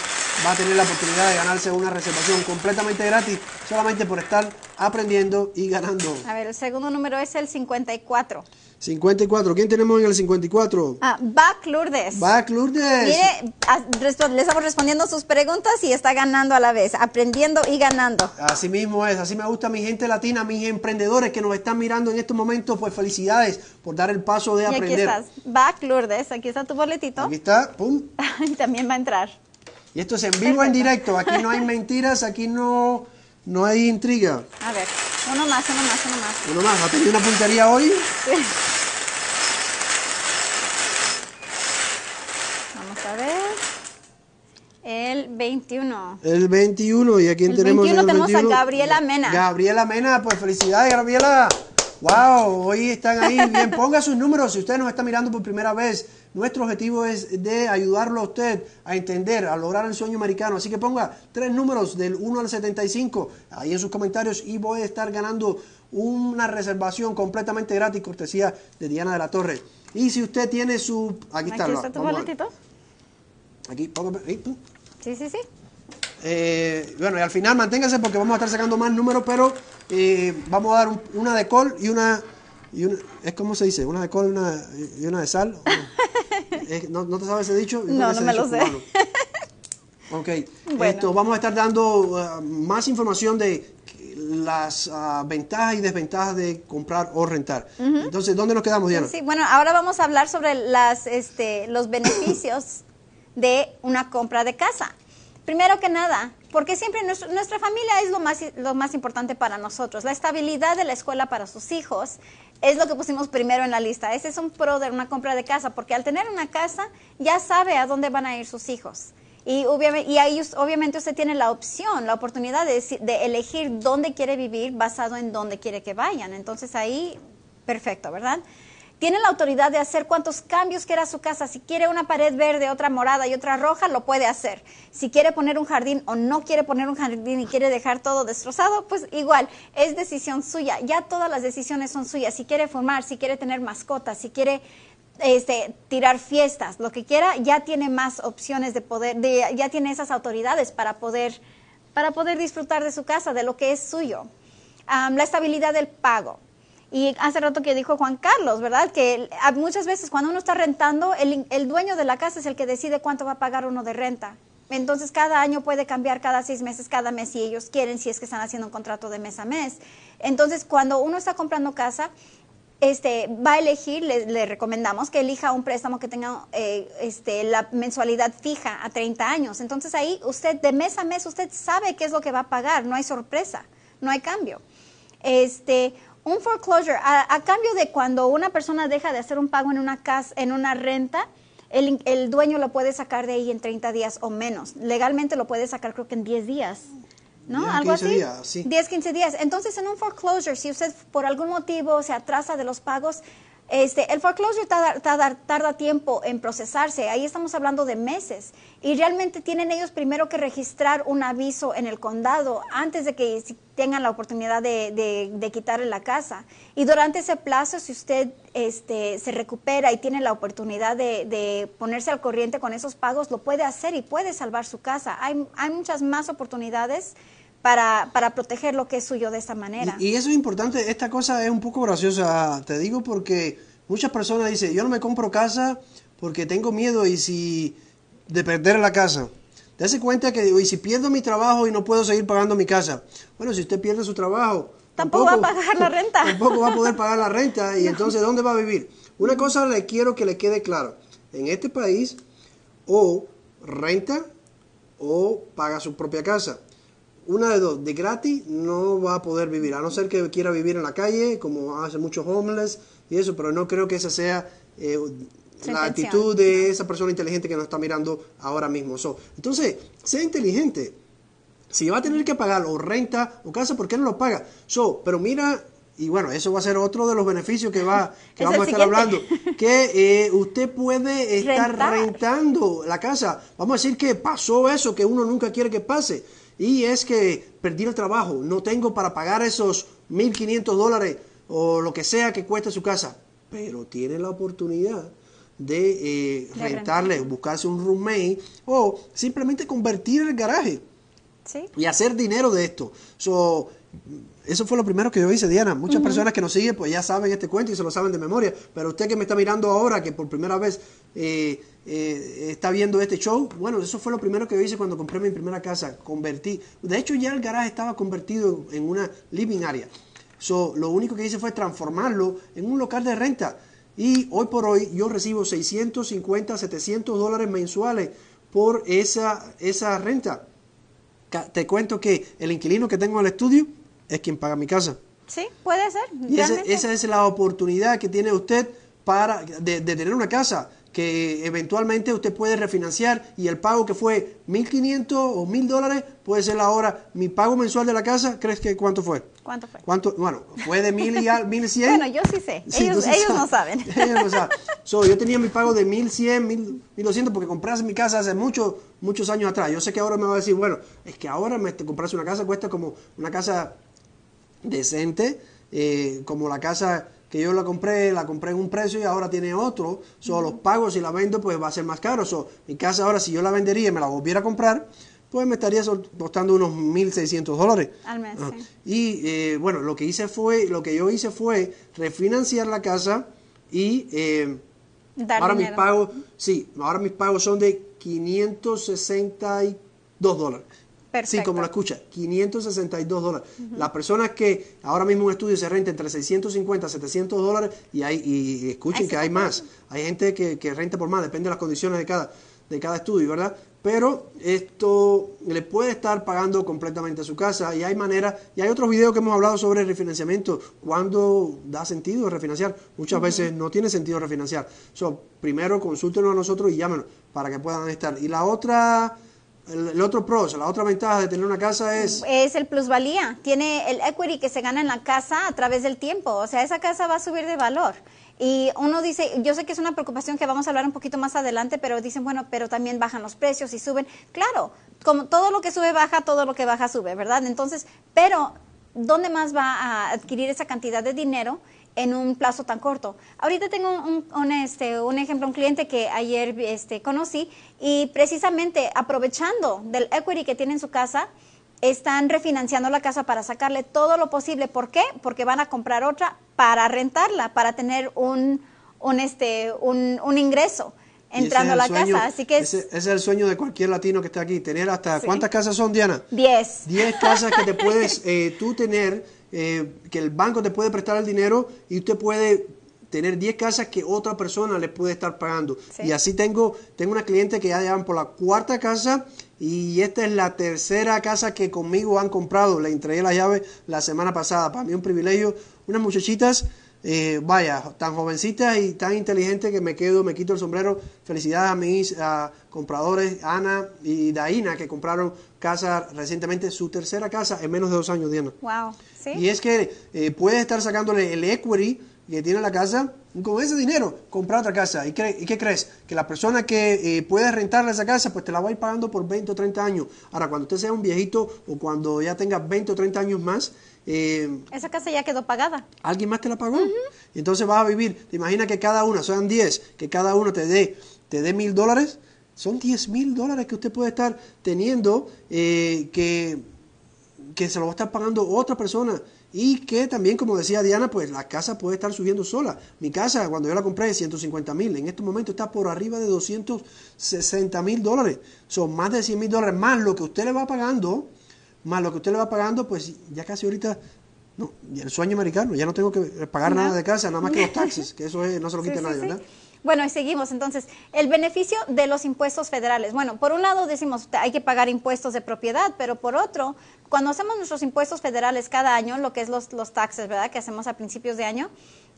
va a tener la oportunidad de ganarse una reservación completamente gratis, solamente por estar aprendiendo y ganando. A ver, el segundo número es el cincuenta y cuatro. cincuenta y cuatro, ¿quién tenemos en el cincuenta y cuatro? Ah, Bac Lourdes. Bac Lourdes. Mire, le estamos respondiendo sus preguntas y está ganando a la vez, aprendiendo y ganando. Así mismo es, así me gusta mi gente latina, mis emprendedores que nos están mirando en estos momentos, pues felicidades por dar el paso de y aprender. Aquí estás, Bac Lourdes, aquí está tu boletito. Aquí está, pum. Y también va a entrar. Y esto es en vivo, perfecto, en directo, aquí no hay mentiras, aquí no... No hay intriga. A ver, uno más, uno más, uno más. Uno más, ¿ha tenido una puntería hoy? Sí. Vamos a ver. El veintiuno. El veintiuno, ¿y a quién tenemos? El veintiuno tenemos a Gabriela Mena. Gabriela Mena, pues felicidades, Gabriela. Wow, hoy están ahí. Bien, ponga sus números si usted nos está mirando por primera vez. Nuestro objetivo es de ayudarlo a usted a entender, a lograr el sueño americano. Así que ponga tres números del uno al setenta y cinco ahí en sus comentarios y voy a estar ganando una reservación completamente gratis, cortesía de Diana de la Torre. Y si usted tiene su... Aquí está, aquí está tu boletito. Aquí, ponga... Sí, sí, sí. Eh, bueno, y al final manténgase porque vamos a estar sacando más números, pero eh, vamos a dar un, una de col y una, y una... ¿Es como se dice? ¿Una de col y una, y una de sal? ¿O no? ¿No te sabes ese dicho? No, no me lo sé. Ok, bueno. Esto, vamos a estar dando uh, más información de las uh, ventajas y desventajas de comprar o rentar. Uh-huh. Entonces, ¿dónde nos quedamos, Diana? Sí, sí, bueno, ahora vamos a hablar sobre las, este, los beneficios de una compra de casa. Primero que nada, porque siempre nuestro, nuestra familia es lo más, lo más importante para nosotros. La estabilidad de la escuela para sus hijos, es lo que pusimos primero en la lista. Ese es un pro de una compra de casa, porque al tener una casa ya sabe a dónde van a ir sus hijos. Y obviamente, y ahí, obviamente usted tiene la opción, la oportunidad de, decir, de elegir dónde quiere vivir basado en dónde quiere que vayan. Entonces ahí, perfecto, ¿verdad? Tiene la autoridad de hacer cuantos cambios quiera a su casa. Si quiere una pared verde, otra morada y otra roja, lo puede hacer. Si quiere poner un jardín o no quiere poner un jardín y quiere dejar todo destrozado, pues igual, es decisión suya. Ya todas las decisiones son suyas. Si quiere fumar, si quiere tener mascotas, si quiere este, tirar fiestas, lo que quiera, ya tiene más opciones de poder, de, ya tiene esas autoridades para poder, para poder disfrutar de su casa, de lo que es suyo. Um, la estabilidad del pago. Y hace rato que dijo Juan Carlos, ¿verdad? Que muchas veces cuando uno está rentando, el, el dueño de la casa es el que decide cuánto va a pagar uno de renta. Entonces, cada año puede cambiar, cada seis meses, cada mes, si ellos quieren, si es que están haciendo un contrato de mes a mes. Entonces, cuando uno está comprando casa, este, va a elegir, le, le recomendamos que elija un préstamo que tenga eh, este, la mensualidad fija a treinta años. Entonces, ahí usted, de mes a mes, usted sabe qué es lo que va a pagar. No hay sorpresa, no hay cambio. Este... Un foreclosure, a, a cambio de cuando una persona deja de hacer un pago en una casa, en una renta, el, el dueño lo puede sacar de ahí en treinta días o menos. Legalmente lo puede sacar creo que en diez días, ¿no? ¿Algo así? diez, quince días, sí. diez, quince días. Entonces, en un foreclosure, si usted por algún motivo se atrasa de los pagos, este, el foreclosure tarda, tarda, tarda tiempo en procesarse. Ahí estamos hablando de meses. Y realmente tienen ellos primero que registrar un aviso en el condado antes de que tengan la oportunidad de, de, de quitarle la casa. Y durante ese plazo, si usted este, se recupera y tiene la oportunidad de, de ponerse al corriente con esos pagos, lo puede hacer y puede salvar su casa. Hay, hay muchas más oportunidades Para, para proteger lo que es suyo de esta manera. Y, y eso es importante, esta cosa es un poco graciosa, te digo, porque muchas personas dicen, yo no me compro casa porque tengo miedo y si de perder la casa. Te das cuenta que, y si pierdo mi trabajo y no puedo seguir pagando mi casa. Bueno, si usted pierde su trabajo, tampoco, tampoco va a pagar la renta. Tampoco va a poder pagar la renta y no. Entonces, ¿dónde va a vivir? Una cosa le quiero que le quede claro. En este país, o renta o paga su propia casa. Una de dos, de gratis no va a poder vivir, a no ser que quiera vivir en la calle, como hacen muchos homeless y eso, pero no creo que esa sea eh, la actitud de esa persona inteligente que nos está mirando ahora mismo. So, entonces, sea inteligente. Si va a tener que pagar o renta o casa, ¿por qué no lo paga? So, pero mira, y bueno, eso va a ser otro de los beneficios que, va, que vamos a estar hablando, que eh, usted puede estar Rentar. rentando la casa. Vamos a decir que pasó eso que uno nunca quiere que pase. Y es que perdí el trabajo, no tengo para pagar esos mil quinientos dólares o lo que sea que cueste su casa. Pero tiene la oportunidad de, eh, de rentarle, rentar. buscarse un roommate o simplemente convertir el garaje ¿Sí? y hacer dinero de esto. So, eso fue lo primero que yo hice, Diana. Muchas uh-huh. personas que nos siguen pues ya saben este cuento y se lo saben de memoria. Pero usted que me está mirando ahora, que por primera vez eh, eh, está viendo este show, bueno, eso fue lo primero que yo hice cuando compré mi primera casa. Convertí. De hecho, ya el garaje estaba convertido en una living area. So, lo único que hice fue transformarlo en un local de renta. Y hoy por hoy yo recibo seiscientos cincuenta, setecientos dólares mensuales por esa, esa renta. Te cuento que el inquilino que tengo en el estudio es quien paga mi casa. Sí, puede ser. Y esa, esa es la oportunidad que tiene usted para de, de tener una casa que eventualmente usted puede refinanciar y el pago que fue mil quinientos o mil dólares puede ser ahora mi pago mensual de la casa. ¿Crees que cuánto fue? ¿Cuánto fue? ¿Cuánto? Bueno, fue de mil y mil cien. Bueno, yo sí sé. Sí, ellos, ellos sabes, no saben. Ellos no saben. So, yo tenía mi pago de mil cien, mil doscientos porque compraste mi casa hace muchos, muchos años atrás. Yo sé que ahora me va a decir, bueno, es que ahora me compraste una casa, cuesta como una casa decente, eh, como la casa que yo la compré, la compré en un precio y ahora tiene otro. So, uh-huh. los pagos, si la vendo, pues va a ser más caro. So, mi casa ahora, si yo la vendería y me la volviera a comprar, pues me estaría costando unos mil seiscientos dólares. Al mes, uh-huh. sí. Y eh, bueno, lo que hice fue, lo que yo hice fue refinanciar la casa y eh, ahora, mis pagos, sí, ahora mis pagos son de quinientos sesenta y dos dólares. Perfecto. Sí, como lo escucha, quinientos sesenta y dos dólares. Uh-huh. Las personas que ahora mismo un estudio se renta entre seiscientos cincuenta a setecientos dólares y, hay, y escuchen Así que hay más. Hay gente que, que renta por más, depende de las condiciones de cada, de cada estudio, ¿verdad? pero esto le puede estar pagando completamente su casa, y hay manera, y hay otros videos que hemos hablado sobre el refinanciamiento, cuando da sentido refinanciar, muchas uh-huh. veces no tiene sentido refinanciar. So, primero consúltenos a nosotros y llámenos para que puedan estar. Y la otra... El, el otro pro, o sea, la otra ventaja de tener una casa es... Es el plusvalía, tiene el equity que se gana en la casa a través del tiempo, o sea, esa casa va a subir de valor. Y uno dice, yo sé que es una preocupación que vamos a hablar un poquito más adelante, pero dicen, bueno, pero también bajan los precios y suben. Claro, como todo lo que sube baja, todo lo que baja sube, ¿verdad? Entonces, pero ¿dónde más va a adquirir esa cantidad de dinero en un plazo tan corto? Ahorita tengo un, un, un, este, un ejemplo, un cliente que ayer este, conocí, y precisamente aprovechando del equity que tiene en su casa, están refinanciando la casa para sacarle todo lo posible. ¿Por qué? Porque van a comprar otra para rentarla, para tener un, un, este, un, un ingreso entrando a la casa. Así que ese, ese es el sueño de cualquier latino que esté aquí, tener hasta... Sí. ¿Cuántas casas son, Diana? Diez. Diez casas que te puedes eh, tú tener... Eh, que el banco te puede prestar el dinero y usted puede tener diez casas que otra persona le puede estar pagando. Sí. Y así tengo, tengo una cliente que ya llevan por la cuarta casa, y esta es la tercera casa que conmigo han comprado. Le entregué la llave la semana pasada. Para mí un privilegio. Unas muchachitas, eh, vaya, tan jovencitas y tan inteligentes que me quedo, me quito el sombrero. Felicidades a mis a compradores, Ana y Daina, que compraron casa recientemente, su tercera casa en menos de dos años, Diana. Wow. ¿Sí? Y es que eh, puedes estar sacándole el equity que tiene la casa, y con ese dinero comprar otra casa. ¿Y, cre- y qué crees? Que la persona que eh, puede rentarle esa casa, pues te la va a ir pagando por veinte o treinta años. Ahora, cuando usted sea un viejito, o cuando ya tenga veinte o treinta años más, eh, esa casa ya quedó pagada. ¿Alguien más te la pagó? Uh-huh. Y entonces vas a vivir. Te imaginas que cada una, sean diez, que cada uno te dé te dé mil dólares. Son diez mil dólares que usted puede estar teniendo, eh, que, que se lo va a estar pagando otra persona. Y que también, como decía Diana, pues la casa puede estar subiendo sola. Mi casa, cuando yo la compré, ciento cincuenta mil. En este momento está por arriba de doscientos sesenta mil dólares. Son más de cien mil dólares. Más lo que usted le va pagando, más lo que usted le va pagando, pues ya casi ahorita... No, el sueño americano. Ya no tengo que pagar no. nada de casa, nada más que los taxes. Que eso es, no se lo quita sí, nadie, sí, ¿verdad? Sí. Bueno, y seguimos. Entonces, el beneficio de los impuestos federales. Bueno, por un lado decimos hay que pagar impuestos de propiedad, pero por otro, cuando hacemos nuestros impuestos federales cada año, lo que es los, los taxes, ¿verdad?, que hacemos a principios de año,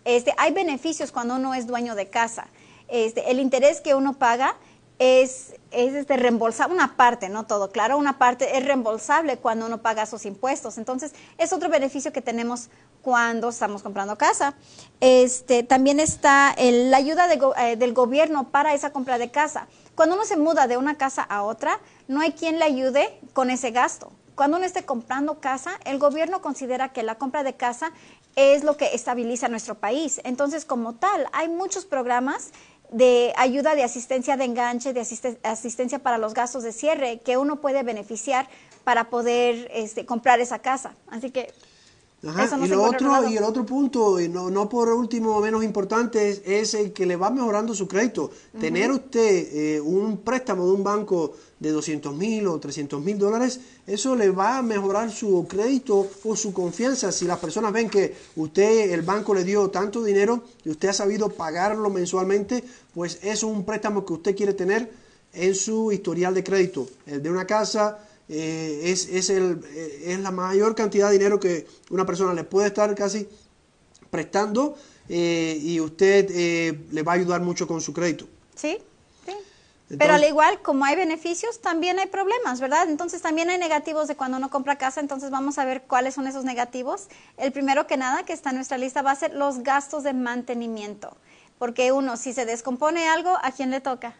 este, hay beneficios cuando uno es dueño de casa. Este, el interés que uno paga es, es este, reembolsar una parte, no todo, claro, una parte es reembolsable cuando uno paga sus impuestos. Entonces, es otro beneficio que tenemos cuando estamos comprando casa. Este, también está el, la ayuda de, eh, del gobierno para esa compra de casa. Cuando uno se muda de una casa a otra, no hay quien le ayude con ese gasto. Cuando uno esté comprando casa, el gobierno considera que la compra de casa es lo que estabiliza nuestro país. Entonces, como tal, hay muchos programas de ayuda, de asistencia de enganche, de asisten- asistencia para los gastos de cierre que uno puede beneficiar para poder este, comprar esa casa. Así que... Ajá. No y, lo otro, y el otro punto, y no, no por último menos importante, es, es el que le va mejorando su crédito. Uh-huh. Tener usted eh, un préstamo de un banco de doscientos mil o trescientos mil dólares, eso le va a mejorar su crédito o su confianza. Si las personas ven que usted, el banco le dio tanto dinero y usted ha sabido pagarlo mensualmente, pues eso es un préstamo que usted quiere tener en su historial de crédito. El de una casa... Eh, es, es, el, eh, es la mayor cantidad de dinero que una persona le puede estar casi prestando, eh, y usted eh, le va a ayudar mucho con su crédito. Sí, sí. Entonces, pero al igual como hay beneficios, también hay problemas, ¿verdad? Entonces también hay negativos de cuando uno compra casa, entonces vamos a ver cuáles son esos negativos. El primero que nada que está en nuestra lista va a ser los gastos de mantenimiento, porque uno, si se descompone algo, ¿a quién le toca?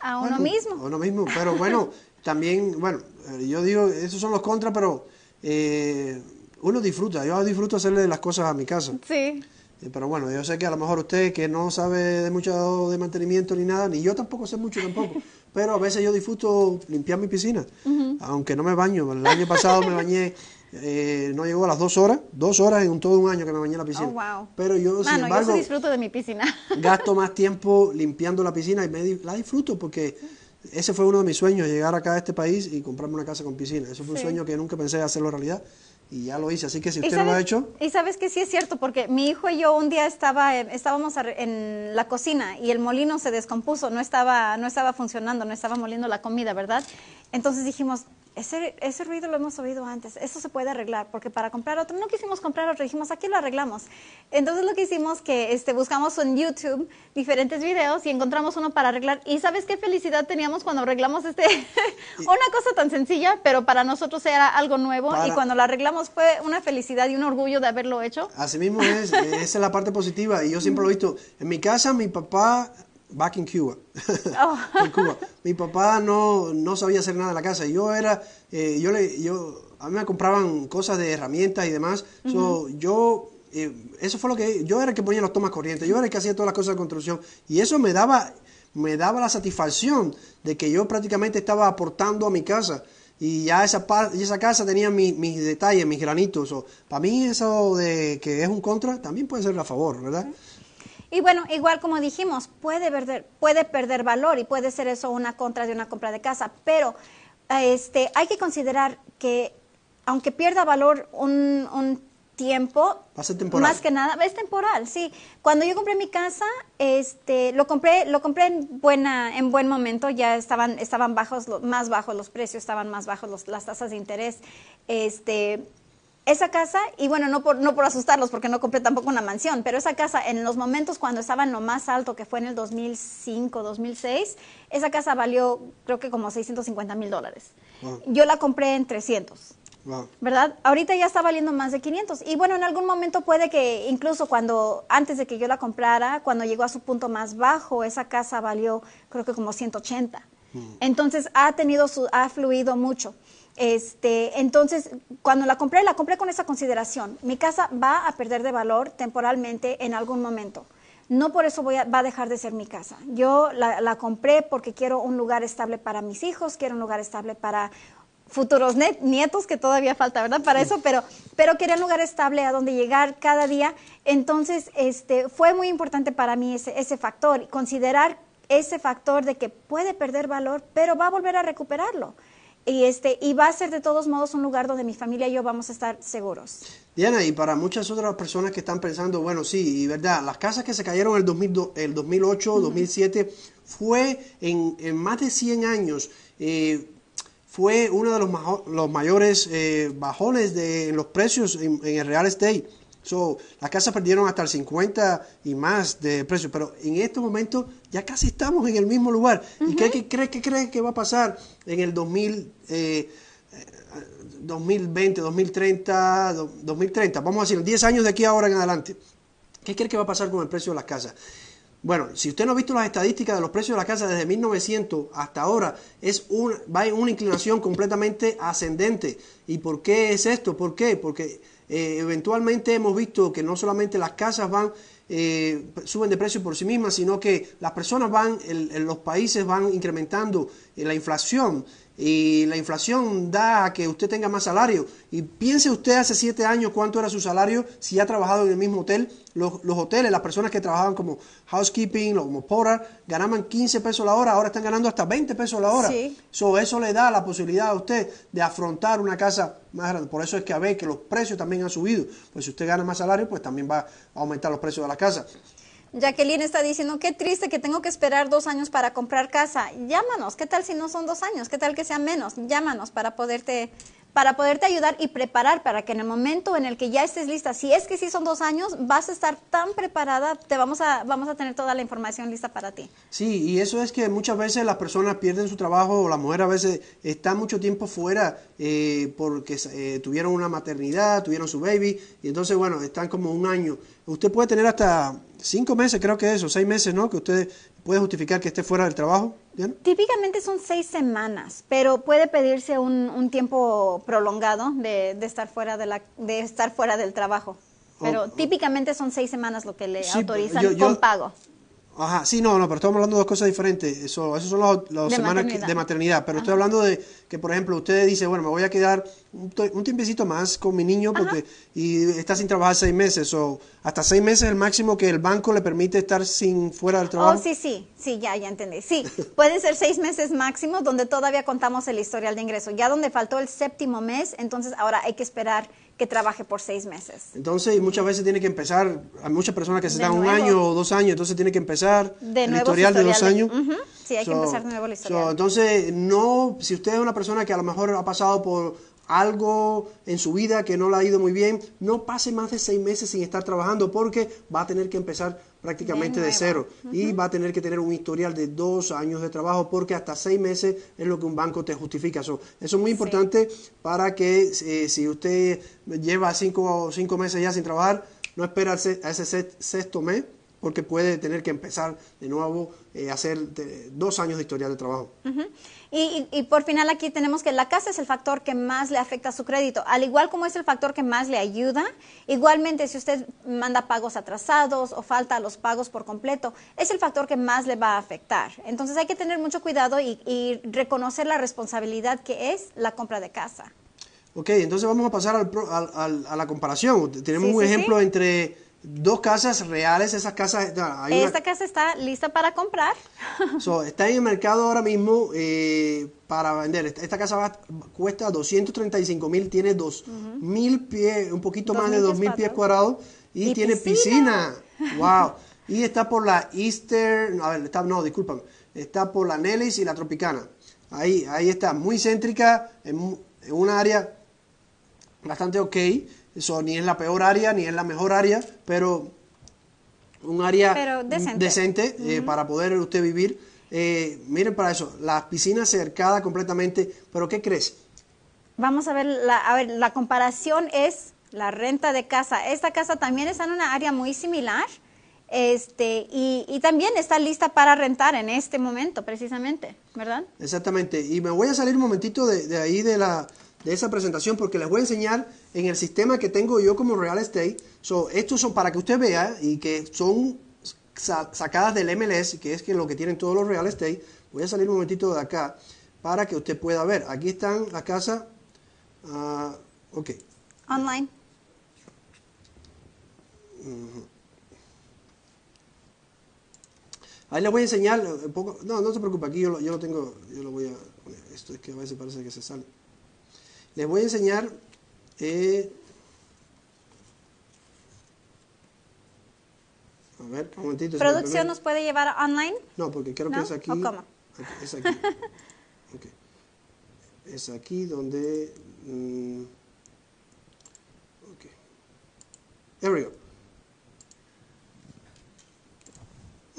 A uno bueno, mismo. A uno mismo, pero bueno... También, bueno, yo digo, esos son los contras, pero eh, uno disfruta. Yo disfruto hacerle las cosas a mi casa. Sí. Pero bueno, yo sé que a lo mejor usted que no sabe de mucho de mantenimiento ni nada, ni yo tampoco sé mucho tampoco, pero a veces yo disfruto limpiar mi piscina, uh-huh. aunque no me baño. El año pasado me bañé, eh, no llegó a las dos horas, dos horas en todo un año que me bañé en la piscina. Oh, wow. Pero yo, Mano, sin embargo, yo sí disfruto de mi piscina. Gasto más tiempo limpiando la piscina y me, la disfruto porque... Ese fue uno de mis sueños, llegar acá a este país y comprarme una casa con piscina. Eso fue sí. un sueño que nunca pensé hacerlo realidad. y ya lo hice. Así que si usted no lo ha hecho... Y sabes que sí es cierto, porque mi hijo y yo un día estaba, estábamos en la cocina y el molino se descompuso, no estaba, no estaba funcionando, no estaba moliendo la comida, ¿verdad? Entonces dijimos, ese, ese ruido lo hemos oído antes, eso se puede arreglar, porque para comprar otro, no quisimos comprar otro, dijimos, aquí lo arreglamos. Entonces lo que hicimos que este, buscamos en YouTube diferentes videos y encontramos uno para arreglar. Y ¿sabes qué felicidad teníamos cuando arreglamos este? Una cosa tan sencilla, pero para nosotros era algo nuevo para... y cuando lo arreglamos fue una felicidad y un orgullo de haberlo hecho. Así mismo es, esa es la parte positiva. Y yo siempre lo he visto. En mi casa, mi papá, back in Cuba, oh. en Cuba, mi papá no, no sabía hacer nada en la casa. Yo era, eh, yo le, yo, a mí me compraban cosas de herramientas y demás. Uh-huh. so, yo, eh, eso fue lo que, yo era el que ponía los tomas corrientes, yo era el que hacía todas las cosas de construcción. Y eso me daba, me daba la satisfacción de que yo prácticamente estaba aportando a mi casa. Y ya esa, y esa casa tenía mi, mis detalles, mis granitos. So, para mí eso de que es un contra también puede ser a favor, ¿verdad? Y bueno, igual como dijimos, puede perder, puede perder valor y puede ser eso una contra de una compra de casa. Pero este, hay que considerar que aunque pierda valor un, un tiempo, va a ser temporal. Más que nada, es temporal, sí. Cuando yo compré mi casa, este, lo compré, lo compré en buena, en buen momento, ya estaban, estaban bajos, más bajos los precios, estaban más bajos los, las tasas de interés, este, esa casa, y bueno, no por, no por asustarlos, porque no compré tampoco una mansión, pero esa casa, en los momentos cuando estaba en lo más alto, que fue en el dos mil cinco, dos mil seis, esa casa valió, creo que como seiscientos cincuenta mil dólares. Wow. Yo la compré en trescientos. Wow. ¿Verdad? Ahorita ya está valiendo más de quinientos. Y bueno, en algún momento puede que incluso cuando, antes de que yo la comprara, cuando llegó a su punto más bajo, esa casa valió creo que como ciento ochenta. Mm. Entonces ha tenido, su, ha fluido mucho. Este, entonces, cuando la compré, la compré con esa consideración. Mi casa va a perder de valor temporalmente en algún momento. No por eso voy a, va a dejar de ser mi casa. Yo la, la compré porque quiero un lugar estable para mis hijos, quiero un lugar estable para... futuros net, nietos, que todavía falta, ¿verdad? Para eso, pero, pero quería un lugar estable a donde llegar cada día. Entonces, este, fue muy importante para mí ese, ese factor, considerar ese factor de que puede perder valor, pero va a volver a recuperarlo. Y, este, y va a ser de todos modos un lugar donde mi familia y yo vamos a estar seguros. Diana, y para muchas otras personas que están pensando, bueno, sí, y verdad, las casas que se cayeron en el, dos mil, el dos mil ocho, uh-huh. dos mil siete, fue en, en más de cien años, eh, fue uno de los, majo, los mayores eh, bajones de, en los precios en, en el real estate. So, las casas perdieron hasta el cincuenta y más de precios, pero en este momento ya casi estamos en el mismo lugar. Uh-huh. ¿Y qué, qué crees qué cree que va a pasar en el dos mil, eh, dos mil veinte, dos mil treinta, dos mil treinta? Vamos a decir, diez años de aquí ahora en adelante. ¿Qué crees que va a pasar con el precio de las casas? Bueno, si usted no ha visto las estadísticas de los precios de la casa desde mil novecientos hasta ahora, es un, va en una inclinación completamente ascendente. ¿Y por qué es esto? ¿Por qué? Porque eh, eventualmente hemos visto que no solamente las casas van eh, suben de precio por sí mismas, sino que las personas van, el, el, los países van incrementando la inflación. Y la inflación da a que usted tenga más salario. Y piense usted hace siete años cuánto era su salario si ha trabajado en el mismo hotel. Los, los hoteles, las personas que trabajaban como housekeeping o como porter, ganaban quince pesos la hora, ahora están ganando hasta veinte pesos la hora. Sí. So, eso le da la posibilidad a usted de afrontar una casa más grande. Por eso es que a ver que los precios también han subido. Pues si usted gana más salario, pues también va a aumentar los precios de la casa. Jacqueline está diciendo, qué triste que tengo que esperar dos años para comprar casa. Llámanos, ¿qué tal si no son dos años? ¿Qué tal que sean menos? Llámanos para poderte, para poderte ayudar y preparar para que en el momento en el que ya estés lista, si es que sí son dos años, vas a estar tan preparada, te vamos a, vamos a tener toda la información lista para ti. Sí, y eso es que muchas veces las personas pierden su trabajo, o la mujer a veces está mucho tiempo fuera eh, porque eh, tuvieron una maternidad, tuvieron su baby, y entonces, bueno, están como un año. Usted puede tener hasta cinco meses, creo que eso, seis meses, ¿no? Que usted puede justificar que esté fuera del trabajo. ¿Bien? Típicamente son seis semanas, pero puede pedirse un, un tiempo prolongado de, de estar fuera de la, de estar fuera del trabajo. Pero oh, típicamente son seis semanas lo que le sí, autorizan yo, yo, con pago. Ajá, sí, no, no, pero estamos hablando de dos cosas diferentes. Eso, eso son los, los de semanas maternidad. Que, de maternidad. Pero ajá. Estoy hablando de que, por ejemplo, usted dice, bueno, me voy a quedar un, un tiempecito más con mi niño porque ajá. Y está sin trabajar seis meses. O hasta seis meses es el máximo que el banco le permite estar sin fuera del trabajo. Oh, sí, sí, sí, ya, ya entendí. Sí, pueden ser seis meses máximos donde todavía contamos el historial de ingreso. Ya donde faltó el séptimo mes, entonces ahora hay que esperar que trabaje por seis meses. Entonces, muchas veces tiene que empezar, hay muchas personas que se dan un año o dos años, entonces tiene que empezar de el nuevo historial, historial de dos de, años. Uh-huh. Sí, hay so, que empezar de nuevo el historial. So, entonces, no, si usted es una persona que a lo mejor ha pasado por algo en su vida que no le ha ido muy bien, no pase más de seis meses sin estar trabajando, porque va a tener que empezar prácticamente de, de cero. Uh-huh. Y va a tener que tener un historial de dos años de trabajo, porque hasta seis meses es lo que un banco te justifica. So, eso es muy importante, sí, para que eh, si usted lleva cinco, cinco meses ya sin trabajar, no espera a ese sexto mes, porque puede tener que empezar de nuevo, eh, hacer de, dos años de historial de trabajo. Uh-huh. Y, y, y por final aquí tenemos que la casa es el factor que más le afecta a su crédito, al igual como es el factor que más le ayuda. Igualmente, si usted manda pagos atrasados o falta a los pagos por completo, es el factor que más le va a afectar. Entonces hay que tener mucho cuidado y, y reconocer la responsabilidad que es la compra de casa. Ok, entonces vamos a pasar al, al, al, a la comparación. Tenemos sí, un sí, ejemplo sí. entre... dos casas reales, esas casas... Hay Esta una, casa está lista para comprar. So, está en el mercado ahora mismo eh, para vender. Esta, esta casa va, cuesta doscientos treinta y cinco mil, tiene dos uh-huh. mil pies, un poquito dos más de dos mil pies cuadrados. Y, y tiene piscina. piscina. Wow. Y está por la Eastern... A ver, está, no, discúlpame. Está por la Nellis y la Tropicana. Ahí, ahí está, muy céntrica, en, en una área bastante ok. So, ni es la peor área, ni es la mejor área, pero un área pero decente, decente uh-huh. eh, para poder usted vivir. Eh, miren para eso, las piscinas cercadas completamente, pero ¿qué crees? Vamos a ver, la, a ver, la comparación es la renta de casa. Esta casa también está en una área muy similar, este y, y también está lista para rentar en este momento, precisamente, ¿verdad? Exactamente, y me voy a salir un momentito de, de ahí de la... de esa presentación, porque les voy a enseñar en el sistema que tengo yo como real estate. So, estos son para que usted vea y que son sa sacadas del M L S, que es que lo que tienen todos los real estate. Voy a salir un momentito de acá para que usted pueda ver. Aquí están las casas. Uh, ok. Online. Uh-huh. Ahí les voy a enseñar un poco. No, no se preocupe. Aquí yo lo, yo lo tengo. Yo lo voy a poner. Esto es que a veces parece que se sale. Les voy a enseñar eh, a ver, un momentito. ¿Producción nos puede llevar a online? No, porque creo ¿No? que es aquí. ¿O cómo? Aquí, es aquí. Okay. Es aquí donde... Mm, ok. There we go.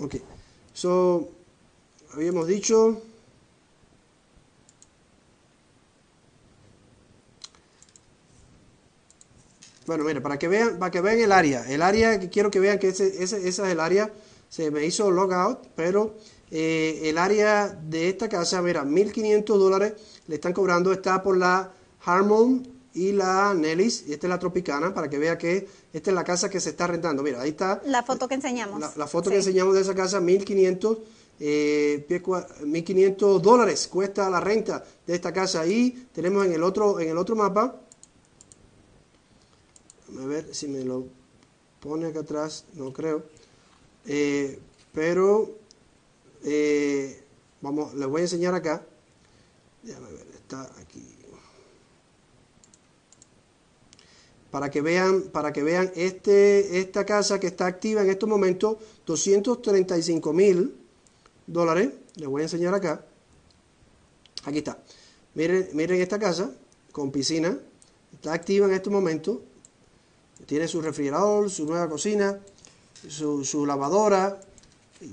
Ok. So, habíamos dicho... Bueno, mira, para que vean, para que vean el área. El área que quiero que vean que ese, ese, esa es el área. Se me hizo logout, pero eh, el área de esta casa, mira, mil quinientos dólares le están cobrando. Está por la Harmon y la Nellis. Y esta es la Tropicana, para que vea que esta es la casa que se está rentando. Mira, ahí está. La foto que enseñamos. La, la foto sí. que enseñamos de esa casa, mil quinientos. Eh, mil quinientos dólares cuesta la renta de esta casa. Y tenemos en el otro, en el otro mapa. A ver si me lo pone acá atrás, no creo. Eh, pero eh, vamos, les voy a enseñar acá. Déjame ver, está aquí. Para que vean, para que vean este, esta casa que está activa en estos momentos, doscientos treinta y cinco mil dólares. Les voy a enseñar acá. Aquí está. Miren, miren esta casa con piscina. Está activa en estos momentos. Tiene su refrigerador, su nueva cocina, su, su lavadora,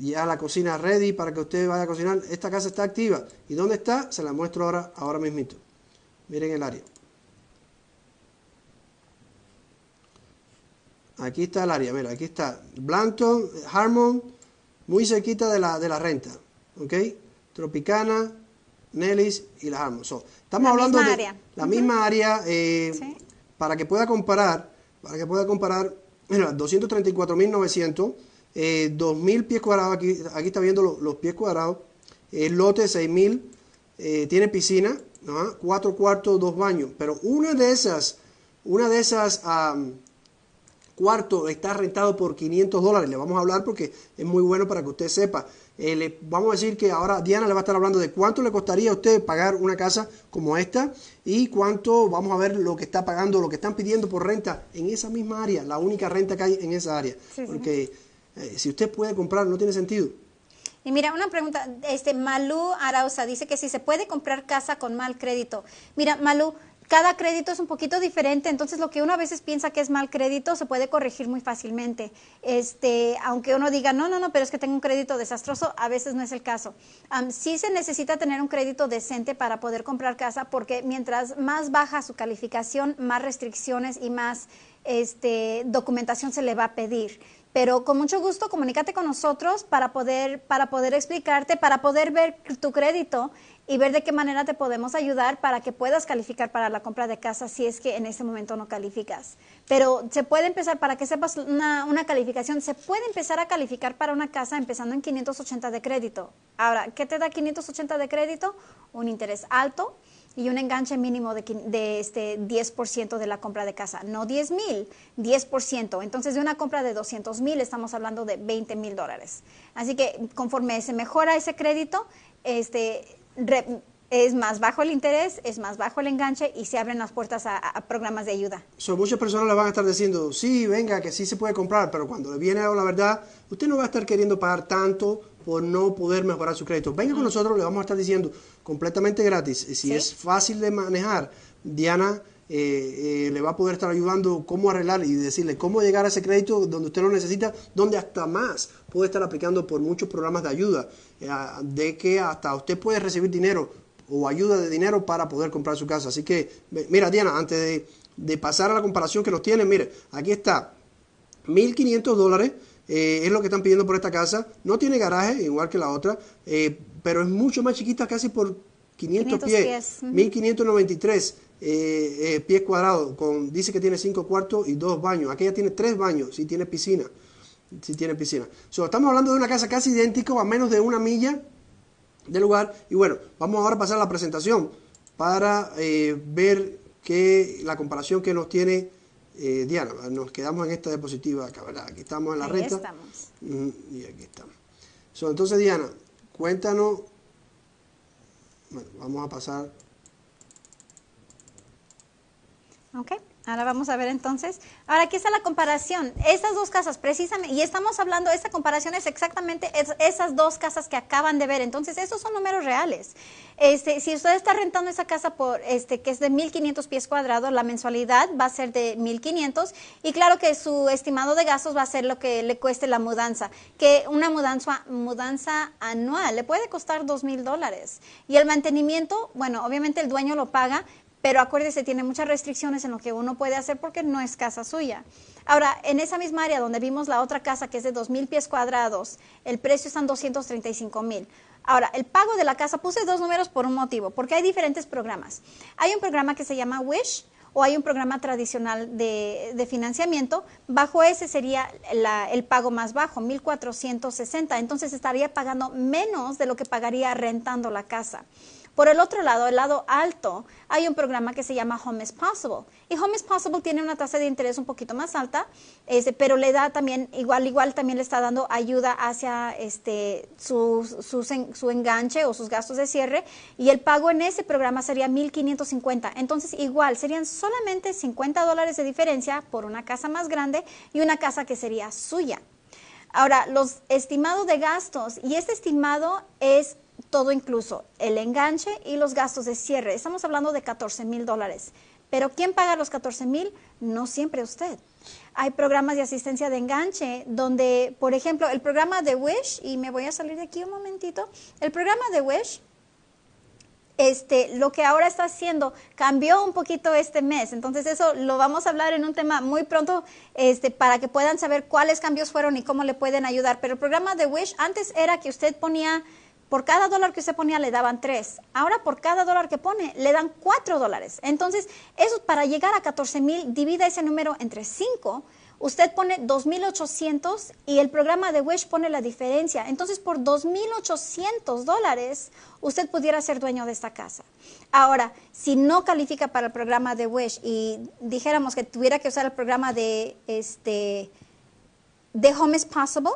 ya la cocina ready para que usted vaya a cocinar. Esta casa está activa. ¿Y dónde está? Se la muestro ahora, ahora mismito. Miren el área. Aquí está el área, mira, aquí está. Blanton, Harmon, muy cerquita de la, de la renta. ¿Ok? Tropicana, Nellis y la Harmon. So, estamos la hablando de área. la uh-huh. misma área eh, ¿Sí? para que pueda comparar. Para que pueda comparar, mira, doscientos treinta y cuatro mil novecientos, eh, dos mil pies cuadrados, aquí, aquí está viendo lo, los pies cuadrados, el lote seis mil, eh, tiene piscina, ¿no? cuatro cuartos, dos baños, pero una de esas, una de esas um, Cuarto, está rentado por quinientos dólares. Le vamos a hablar porque es muy bueno para que usted sepa. Eh, le vamos a decir que ahora Diana le va a estar hablando de cuánto le costaría a usted pagar una casa como esta y cuánto, vamos a ver lo que está pagando, lo que están pidiendo por renta en esa misma área, la única renta que hay en esa área. Sí, porque sí. Eh, si usted puede comprar, no tiene sentido. Y mira, una pregunta, este Malú Arauza dice que si se puede comprar casa con mal crédito. Mira, Malú, cada crédito es un poquito diferente, entonces lo que uno a veces piensa que es mal crédito se puede corregir muy fácilmente. Este, aunque uno diga, no, no, no, pero es que tengo un crédito desastroso, a veces no es el caso. Um, sí se necesita tener un crédito decente para poder comprar casa, porque mientras más baja su calificación, más restricciones y más este, documentación se le va a pedir. Pero con mucho gusto, comunícate con nosotros para poder, para poder explicarte, para poder ver tu crédito y ver de qué manera te podemos ayudar para que puedas calificar para la compra de casa si es que en ese momento no calificas. Pero se puede empezar, para que sepas una, una calificación, se puede empezar a calificar para una casa empezando en quinientos ochenta de crédito. Ahora, ¿qué te da quinientos ochenta de crédito? Un interés alto y un enganche mínimo de, de este diez por ciento de la compra de casa. No diez mil, diez por ciento. Entonces, de una compra de doscientos mil estamos hablando de veinte mil dólares. Así que conforme se mejora ese crédito, este, re, es más bajo el interés, es más bajo el enganche y se abren las puertas a, a programas de ayuda. So, muchas personas le van a estar diciendo, sí, venga, que sí se puede comprar, pero cuando le viene la verdad, usted no va a estar queriendo pagar tanto por no poder mejorar su crédito. Venga con nosotros, le vamos a estar diciendo completamente gratis. Si ¿Sí? es fácil de manejar, Diana eh, eh, le va a poder estar ayudando cómo arreglar y decirle cómo llegar a ese crédito donde usted lo necesita, donde hasta más puede estar aplicando por muchos programas de ayuda, eh, de que hasta usted puede recibir dinero o ayuda de dinero para poder comprar su casa. Así que, mira Diana, antes de, de pasar a la comparación que nos tiene, mire, aquí está, mil quinientos dólares. Eh, es lo que están pidiendo por esta casa. No tiene garaje, igual que la otra, eh, pero es mucho más chiquita, casi por quinientos pies. Uh-huh. mil quinientos noventa y tres eh, eh, pies cuadrados. Con, dice que tiene cinco cuartos y dos baños. Aquella tiene tres baños, si tiene piscina. Si tiene piscina. So, estamos hablando de una casa casi idéntica, a menos de una milla del lugar. Y bueno, vamos ahora a pasar a la presentación para eh, ver que la comparación que nos tiene. Eh, Diana, nos quedamos en esta diapositiva acá, ¿verdad? Aquí estamos en la recta. Estamos. Mm, y aquí estamos. So, entonces, Diana, cuéntanos. Bueno, vamos a pasar. Ok, ahora vamos a ver entonces. Ahora aquí está la comparación. Estas dos casas, precisamente, y estamos hablando, esta comparación es exactamente es, esas dos casas que acaban de ver. Entonces, esos son números reales. Este, si usted está rentando esa casa por este que es de mil quinientos pies cuadrados, la mensualidad va a ser de mil quinientos y claro que su estimado de gastos va a ser lo que le cueste la mudanza, que una mudanza, mudanza anual le puede costar dos mil dólares. Y el mantenimiento, bueno, obviamente el dueño lo paga, pero acuérdese, tiene muchas restricciones en lo que uno puede hacer porque no es casa suya. Ahora, en esa misma área donde vimos la otra casa que es de dos mil pies cuadrados, el precio está en doscientos treinta y cinco mil. Ahora, el pago de la casa, puse dos números por un motivo, porque hay diferentes programas. Hay un programa que se llama WISH o hay un programa tradicional de, de financiamiento. Bajo ese sería la, el pago más bajo, mil cuatrocientos sesenta. Entonces, estaría pagando menos de lo que pagaría rentando la casa. Por el otro lado, el lado alto, hay un programa que se llama Home is Possible. Y Home is Possible tiene una tasa de interés un poquito más alta, este, pero le da también, igual, igual también le está dando ayuda hacia este, su, su, su enganche o sus gastos de cierre. Y el pago en ese programa sería mil quinientos cincuenta. Entonces, igual, serían solamente cincuenta dólares de diferencia por una casa más grande y una casa que sería suya. Ahora, los estimados de gastos, y este estimado es todo incluso, el enganche y los gastos de cierre. Estamos hablando de catorce mil dólares. Pero ¿quién paga los catorce mil? No siempre usted. Hay programas de asistencia de enganche donde, por ejemplo, el programa de WISH, y me voy a salir de aquí un momentito, el programa de WISH, Este, lo que ahora está haciendo cambió un poquito este mes, entonces eso lo vamos a hablar en un tema muy pronto este, para que puedan saber cuáles cambios fueron y cómo le pueden ayudar. Pero el programa de WISH antes era que usted ponía, por cada dólar que usted ponía le daban tres, ahora por cada dólar que pone le dan cuatro dólares. Entonces, eso para llegar a catorce mil, divida ese número entre cinco. usted pone dos mil ochocientos y el programa de Wish pone la diferencia. Entonces, por dos mil ochocientos dólares, usted pudiera ser dueño de esta casa. Ahora, si no califica para el programa de Wish y dijéramos que tuviera que usar el programa de, este, de Home is Possible,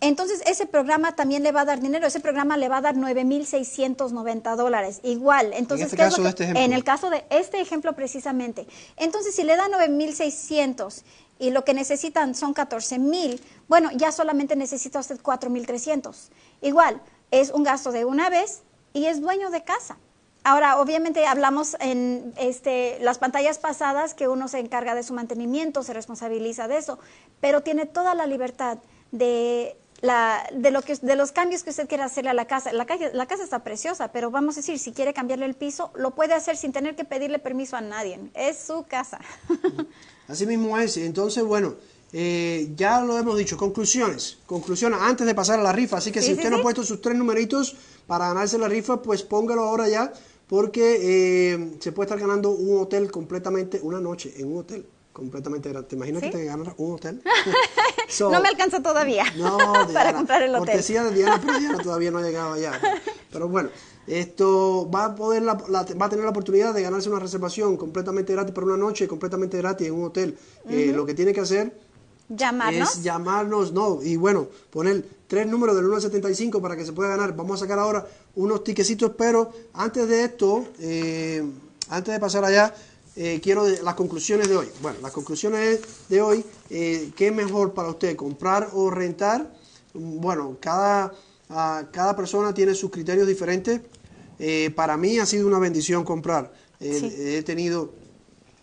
entonces ese programa también le va a dar dinero. Ese programa le va a dar nueve mil seiscientos noventa dólares. Igual. Entonces, en, este caso, es que, este en el caso de este ejemplo precisamente. Entonces, si le da nueve mil seiscientos y lo que necesitan son catorce mil, bueno, ya solamente necesita usted cuatro mil trescientos. Igual, es un gasto de una vez y es dueño de casa. Ahora, obviamente, hablamos en este, las pantallas pasadas que uno se encarga de su mantenimiento, se responsabiliza de eso, pero tiene toda la libertad de... La, de, lo que, de los cambios que usted quiera hacerle a la casa. La, la casa está preciosa, pero vamos a decir, si quiere cambiarle el piso, lo puede hacer sin tener que pedirle permiso a nadie. Es su casa. Así mismo es. Entonces, bueno, eh, ya lo hemos dicho. Conclusiones. Conclusiones antes de pasar a la rifa. Así que sí, si sí, usted sí. no ha puesto sus tres numeritos para ganarse la rifa, pues póngalo ahora ya, porque eh, se puede estar ganando un hotel completamente, una noche en un hotel. Completamente gratis. ¿Te imaginas ¿Sí? que te ganas un hotel? So, no me alcanza todavía no, Diana, para comprar el hotel. Cortesía de Diana, pero Diana todavía no ha llegado allá. Pero bueno, esto va a, poder la, la, va a tener la oportunidad de ganarse una reservación completamente gratis para una noche, completamente gratis en un hotel. Uh-huh. eh, lo que tiene que hacer ¿Llamarnos? es llamarnos, no, y bueno, poner tres números del uno al setenta y cinco para que se pueda ganar. Vamos a sacar ahora unos tiquecitos, pero antes de esto, eh, antes de pasar allá, Eh, quiero de, las conclusiones de hoy. Bueno, las conclusiones de hoy, eh, ¿qué es mejor para usted, comprar o rentar? Bueno, cada, a, cada persona tiene sus criterios diferentes. Eh, para mí ha sido una bendición comprar. Eh, sí. He tenido,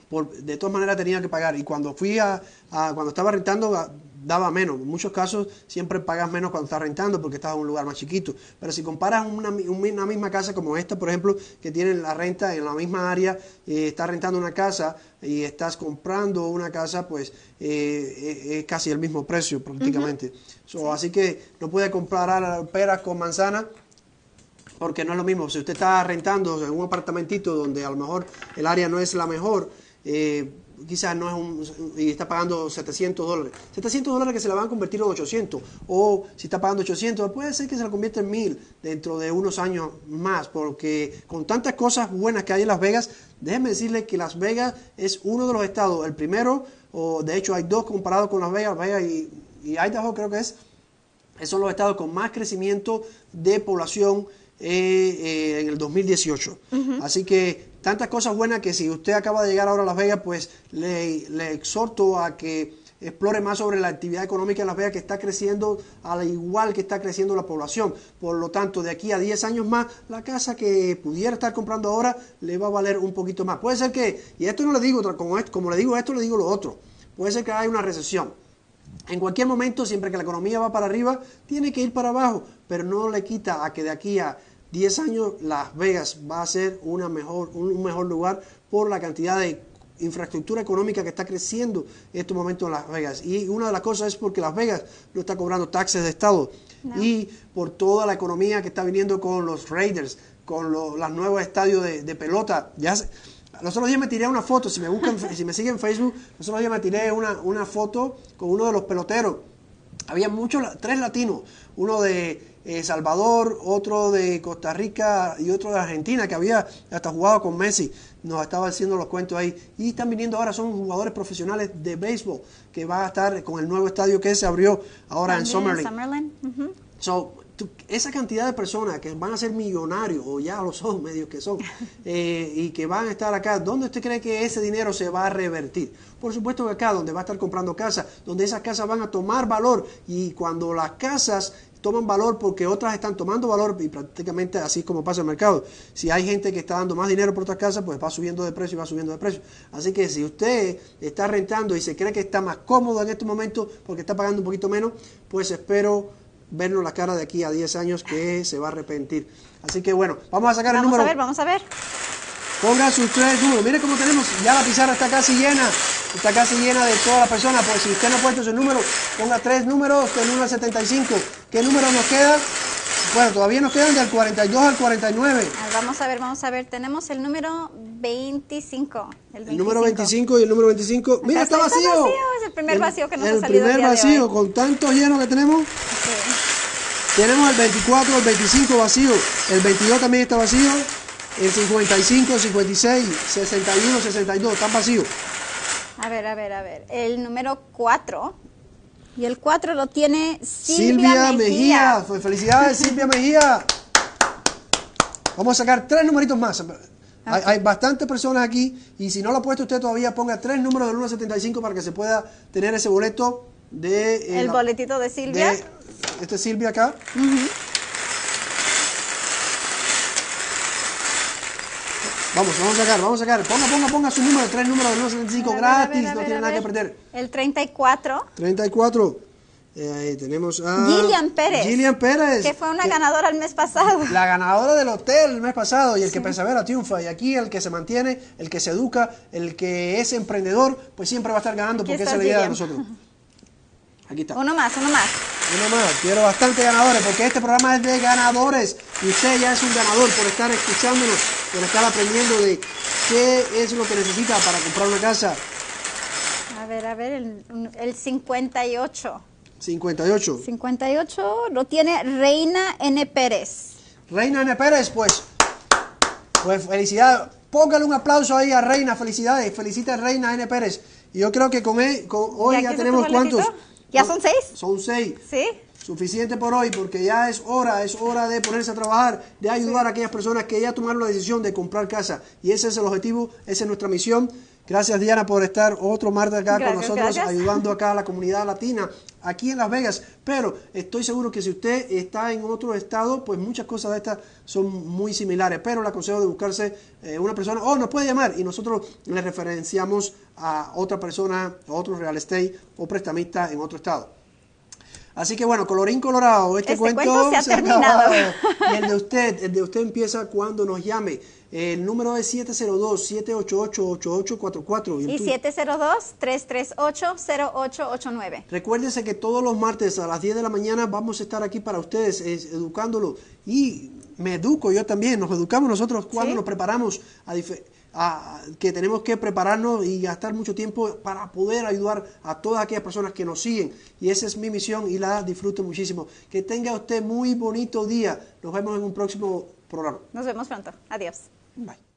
por, de todas maneras tenía que pagar. Y cuando fui a, a cuando estaba rentando, a, daba menos. En muchos casos siempre pagas menos cuando estás rentando porque estás en un lugar más chiquito. Pero si comparas una, una misma casa como esta, por ejemplo, que tiene la renta en la misma área, eh, estás rentando una casa y estás comprando una casa, pues eh, es casi el mismo precio prácticamente. Uh-huh. so, sí. Así que no puedes comparar peras con manzanas, porque no es lo mismo. Si usted está rentando en un apartamentito donde a lo mejor el área no es la mejor, eh, quizás no es un... y está pagando setecientos dólares. setecientos dólares que se la van a convertir en ochocientos. O si está pagando ochocientos, puede ser que se la convierta en mil dentro de unos años más. Porque con tantas cosas buenas que hay en Las Vegas, déjenme decirles que Las Vegas es uno de los estados. El primero, o de hecho hay dos comparados con Las Vegas, Vegas y, y Idaho creo que es. Esos son los estados con más crecimiento de población eh, eh, en el dos mil dieciocho. Uh-huh. Así que... tantas cosas buenas que si usted acaba de llegar ahora a Las Vegas, pues le, le exhorto a que explore más sobre la actividad económica en Las Vegas, que está creciendo al igual que está creciendo la población. Por lo tanto, de aquí a diez años más, la casa que pudiera estar comprando ahora le va a valer un poquito más. Puede ser que, y esto no le digo, como, como le digo esto, le digo lo otro, puede ser que haya una recesión. En cualquier momento, siempre que la economía va para arriba, tiene que ir para abajo, pero no le quita a que de aquí a diez años Las Vegas va a ser una mejor, un mejor lugar por la cantidad de infraestructura económica que está creciendo en estos momentos en Las Vegas. Y una de las cosas es porque Las Vegas no está cobrando taxes de estado. No. Y por toda la economía que está viniendo con los Raiders, con los, los nuevos estadios de, de pelota. Ya se, los otros días me tiré una foto, si me buscan, si me siguen en Facebook, los otros días me tiré una, una foto con uno de los peloteros. Había muchos, tres latinos, uno de eh, Salvador, otro de Costa Rica y otro de Argentina, que había hasta jugado con Messi, nos estaba haciendo los cuentos ahí. Y están viniendo ahora, son jugadores profesionales de béisbol, que va a estar con el nuevo estadio que se abrió ahora en Summerlin. Summerlin. Uh-huh. So, tú, esa cantidad de personas que van a ser millonarios, o ya lo son, medios que son, eh, y que van a estar acá, ¿dónde usted cree que ese dinero se va a revertir? Por supuesto que acá, donde va a estar comprando casas, donde esas casas van a tomar valor, y cuando las casas toman valor porque otras están tomando valor, y prácticamente así es como pasa el mercado. Si hay gente que está dando más dinero por otras casas, pues va subiendo de precio y va subiendo de precio. Así que si usted está rentando y se cree que está más cómodo en este momento porque está pagando un poquito menos, pues espero vernos la cara de aquí a diez años que se va a arrepentir. Así que bueno, vamos a sacar vamos el número. Vamos a ver, vamos a ver. Pongan sus tres números. Mire cómo tenemos, ya la pizarra está casi llena. Está casi llena de todas las personas. Pues si usted no ha puesto su número, ponga tres números del uno al setenta y cinco. ¿Qué número nos queda? Bueno, todavía nos quedan del cuarenta y dos al cuarenta y nueve. Vamos a ver, vamos a ver. Tenemos el número veinticinco. El, veinticinco. El número veinticinco y el número veinticinco. Acá ¡mira, está vacío! Está vacío. Es el primer el, vacío que nos ha salido. El primer vacío, con tanto lleno que tenemos. Sí. Tenemos el veinticuatro, el veinticinco vacío. El veintidós también está vacío. El cincuenta y cinco, cincuenta y seis, sesenta y uno, sesenta y dos. Están vacíos. A ver, a ver, a ver. El número cuatro. Y el cuatro lo tiene Silvia, Silvia Mejía. Mejía. Felicidades, Silvia Mejía. Vamos a sacar tres numeritos más. Okay. Hay, hay bastantes personas aquí. Y si no lo ha puesto usted todavía, ponga tres números del uno al setenta y cinco para que se pueda tener ese boleto de... Eh, el la, boletito de Silvia. De, este es Silvia acá. Uh-huh. Vamos, vamos a sacar, vamos a sacar. Ponga, ponga, ponga su número, tres números de uno setenta y cinco gratis, a ver, a ver, no tiene nada que perder. El treinta y cuatro. treinta y cuatro. Eh, ahí tenemos a... Gillian Pérez. Gillian Pérez. Que fue una que, ganadora el mes pasado. La ganadora del hotel el mes pasado y el sí. que persevera triunfa. Y aquí el que se mantiene, el que se educa, el que es emprendedor, pues siempre va a estar ganando aquí porque esa es la idea de nosotros. Aquí está. Uno más, uno más. Uno más. Quiero bastante ganadores porque este programa es de ganadores. Y usted ya es un ganador por estar escuchándonos, por estar aprendiendo de qué es lo que necesita para comprar una casa. A ver, a ver, el, el cincuenta y ocho. cincuenta y ocho. cincuenta y ocho lo tiene Reina N Pérez. Reina N Pérez, pues, pues felicidades. Póngale un aplauso ahí a Reina. Felicidades. Felicita a Reina N Pérez. Y yo creo que con, él, con hoy ya tenemos cuántos... ¿Ya son seis? Son seis. ¿Sí? Suficiente por hoy porque ya es hora, es hora de ponerse a trabajar, de ayudar sí. a aquellas personas que ya tomaron la decisión de comprar casa. Y ese es el objetivo, esa es nuestra misión. Gracias, Diana, por estar otro martes acá gracias, con nosotros, gracias. ayudando acá a la comunidad latina, aquí en Las Vegas. Pero estoy seguro que si usted está en otro estado, pues muchas cosas de estas son muy similares. Pero le aconsejo de buscarse eh, una persona, o oh, nos puede llamar, y nosotros le referenciamos a otra persona, a otro real estate o prestamista en otro estado. Así que bueno, colorín colorado, este, este cuento, cuento se ha se terminado. Y el de usted, el de usted empieza cuando nos llame. El número es siete cero dos, siete ocho ocho, ocho ocho cuatro cuatro. Y, y siete cero dos, tres tres ocho, cero ocho ocho nueve. Recuérdense que todos los martes a las diez de la mañana vamos a estar aquí para ustedes, es, educándolo. Y me educo yo también, nos educamos nosotros cuando ¿sí? nos preparamos a diferentes... A, que tenemos que prepararnos y gastar mucho tiempo para poder ayudar a todas aquellas personas que nos siguen. Y esa es mi misión y la disfruto muchísimo. Que tenga usted muy bonito día. Nos vemos en un próximo programa. Nos vemos pronto. Adiós. Bye.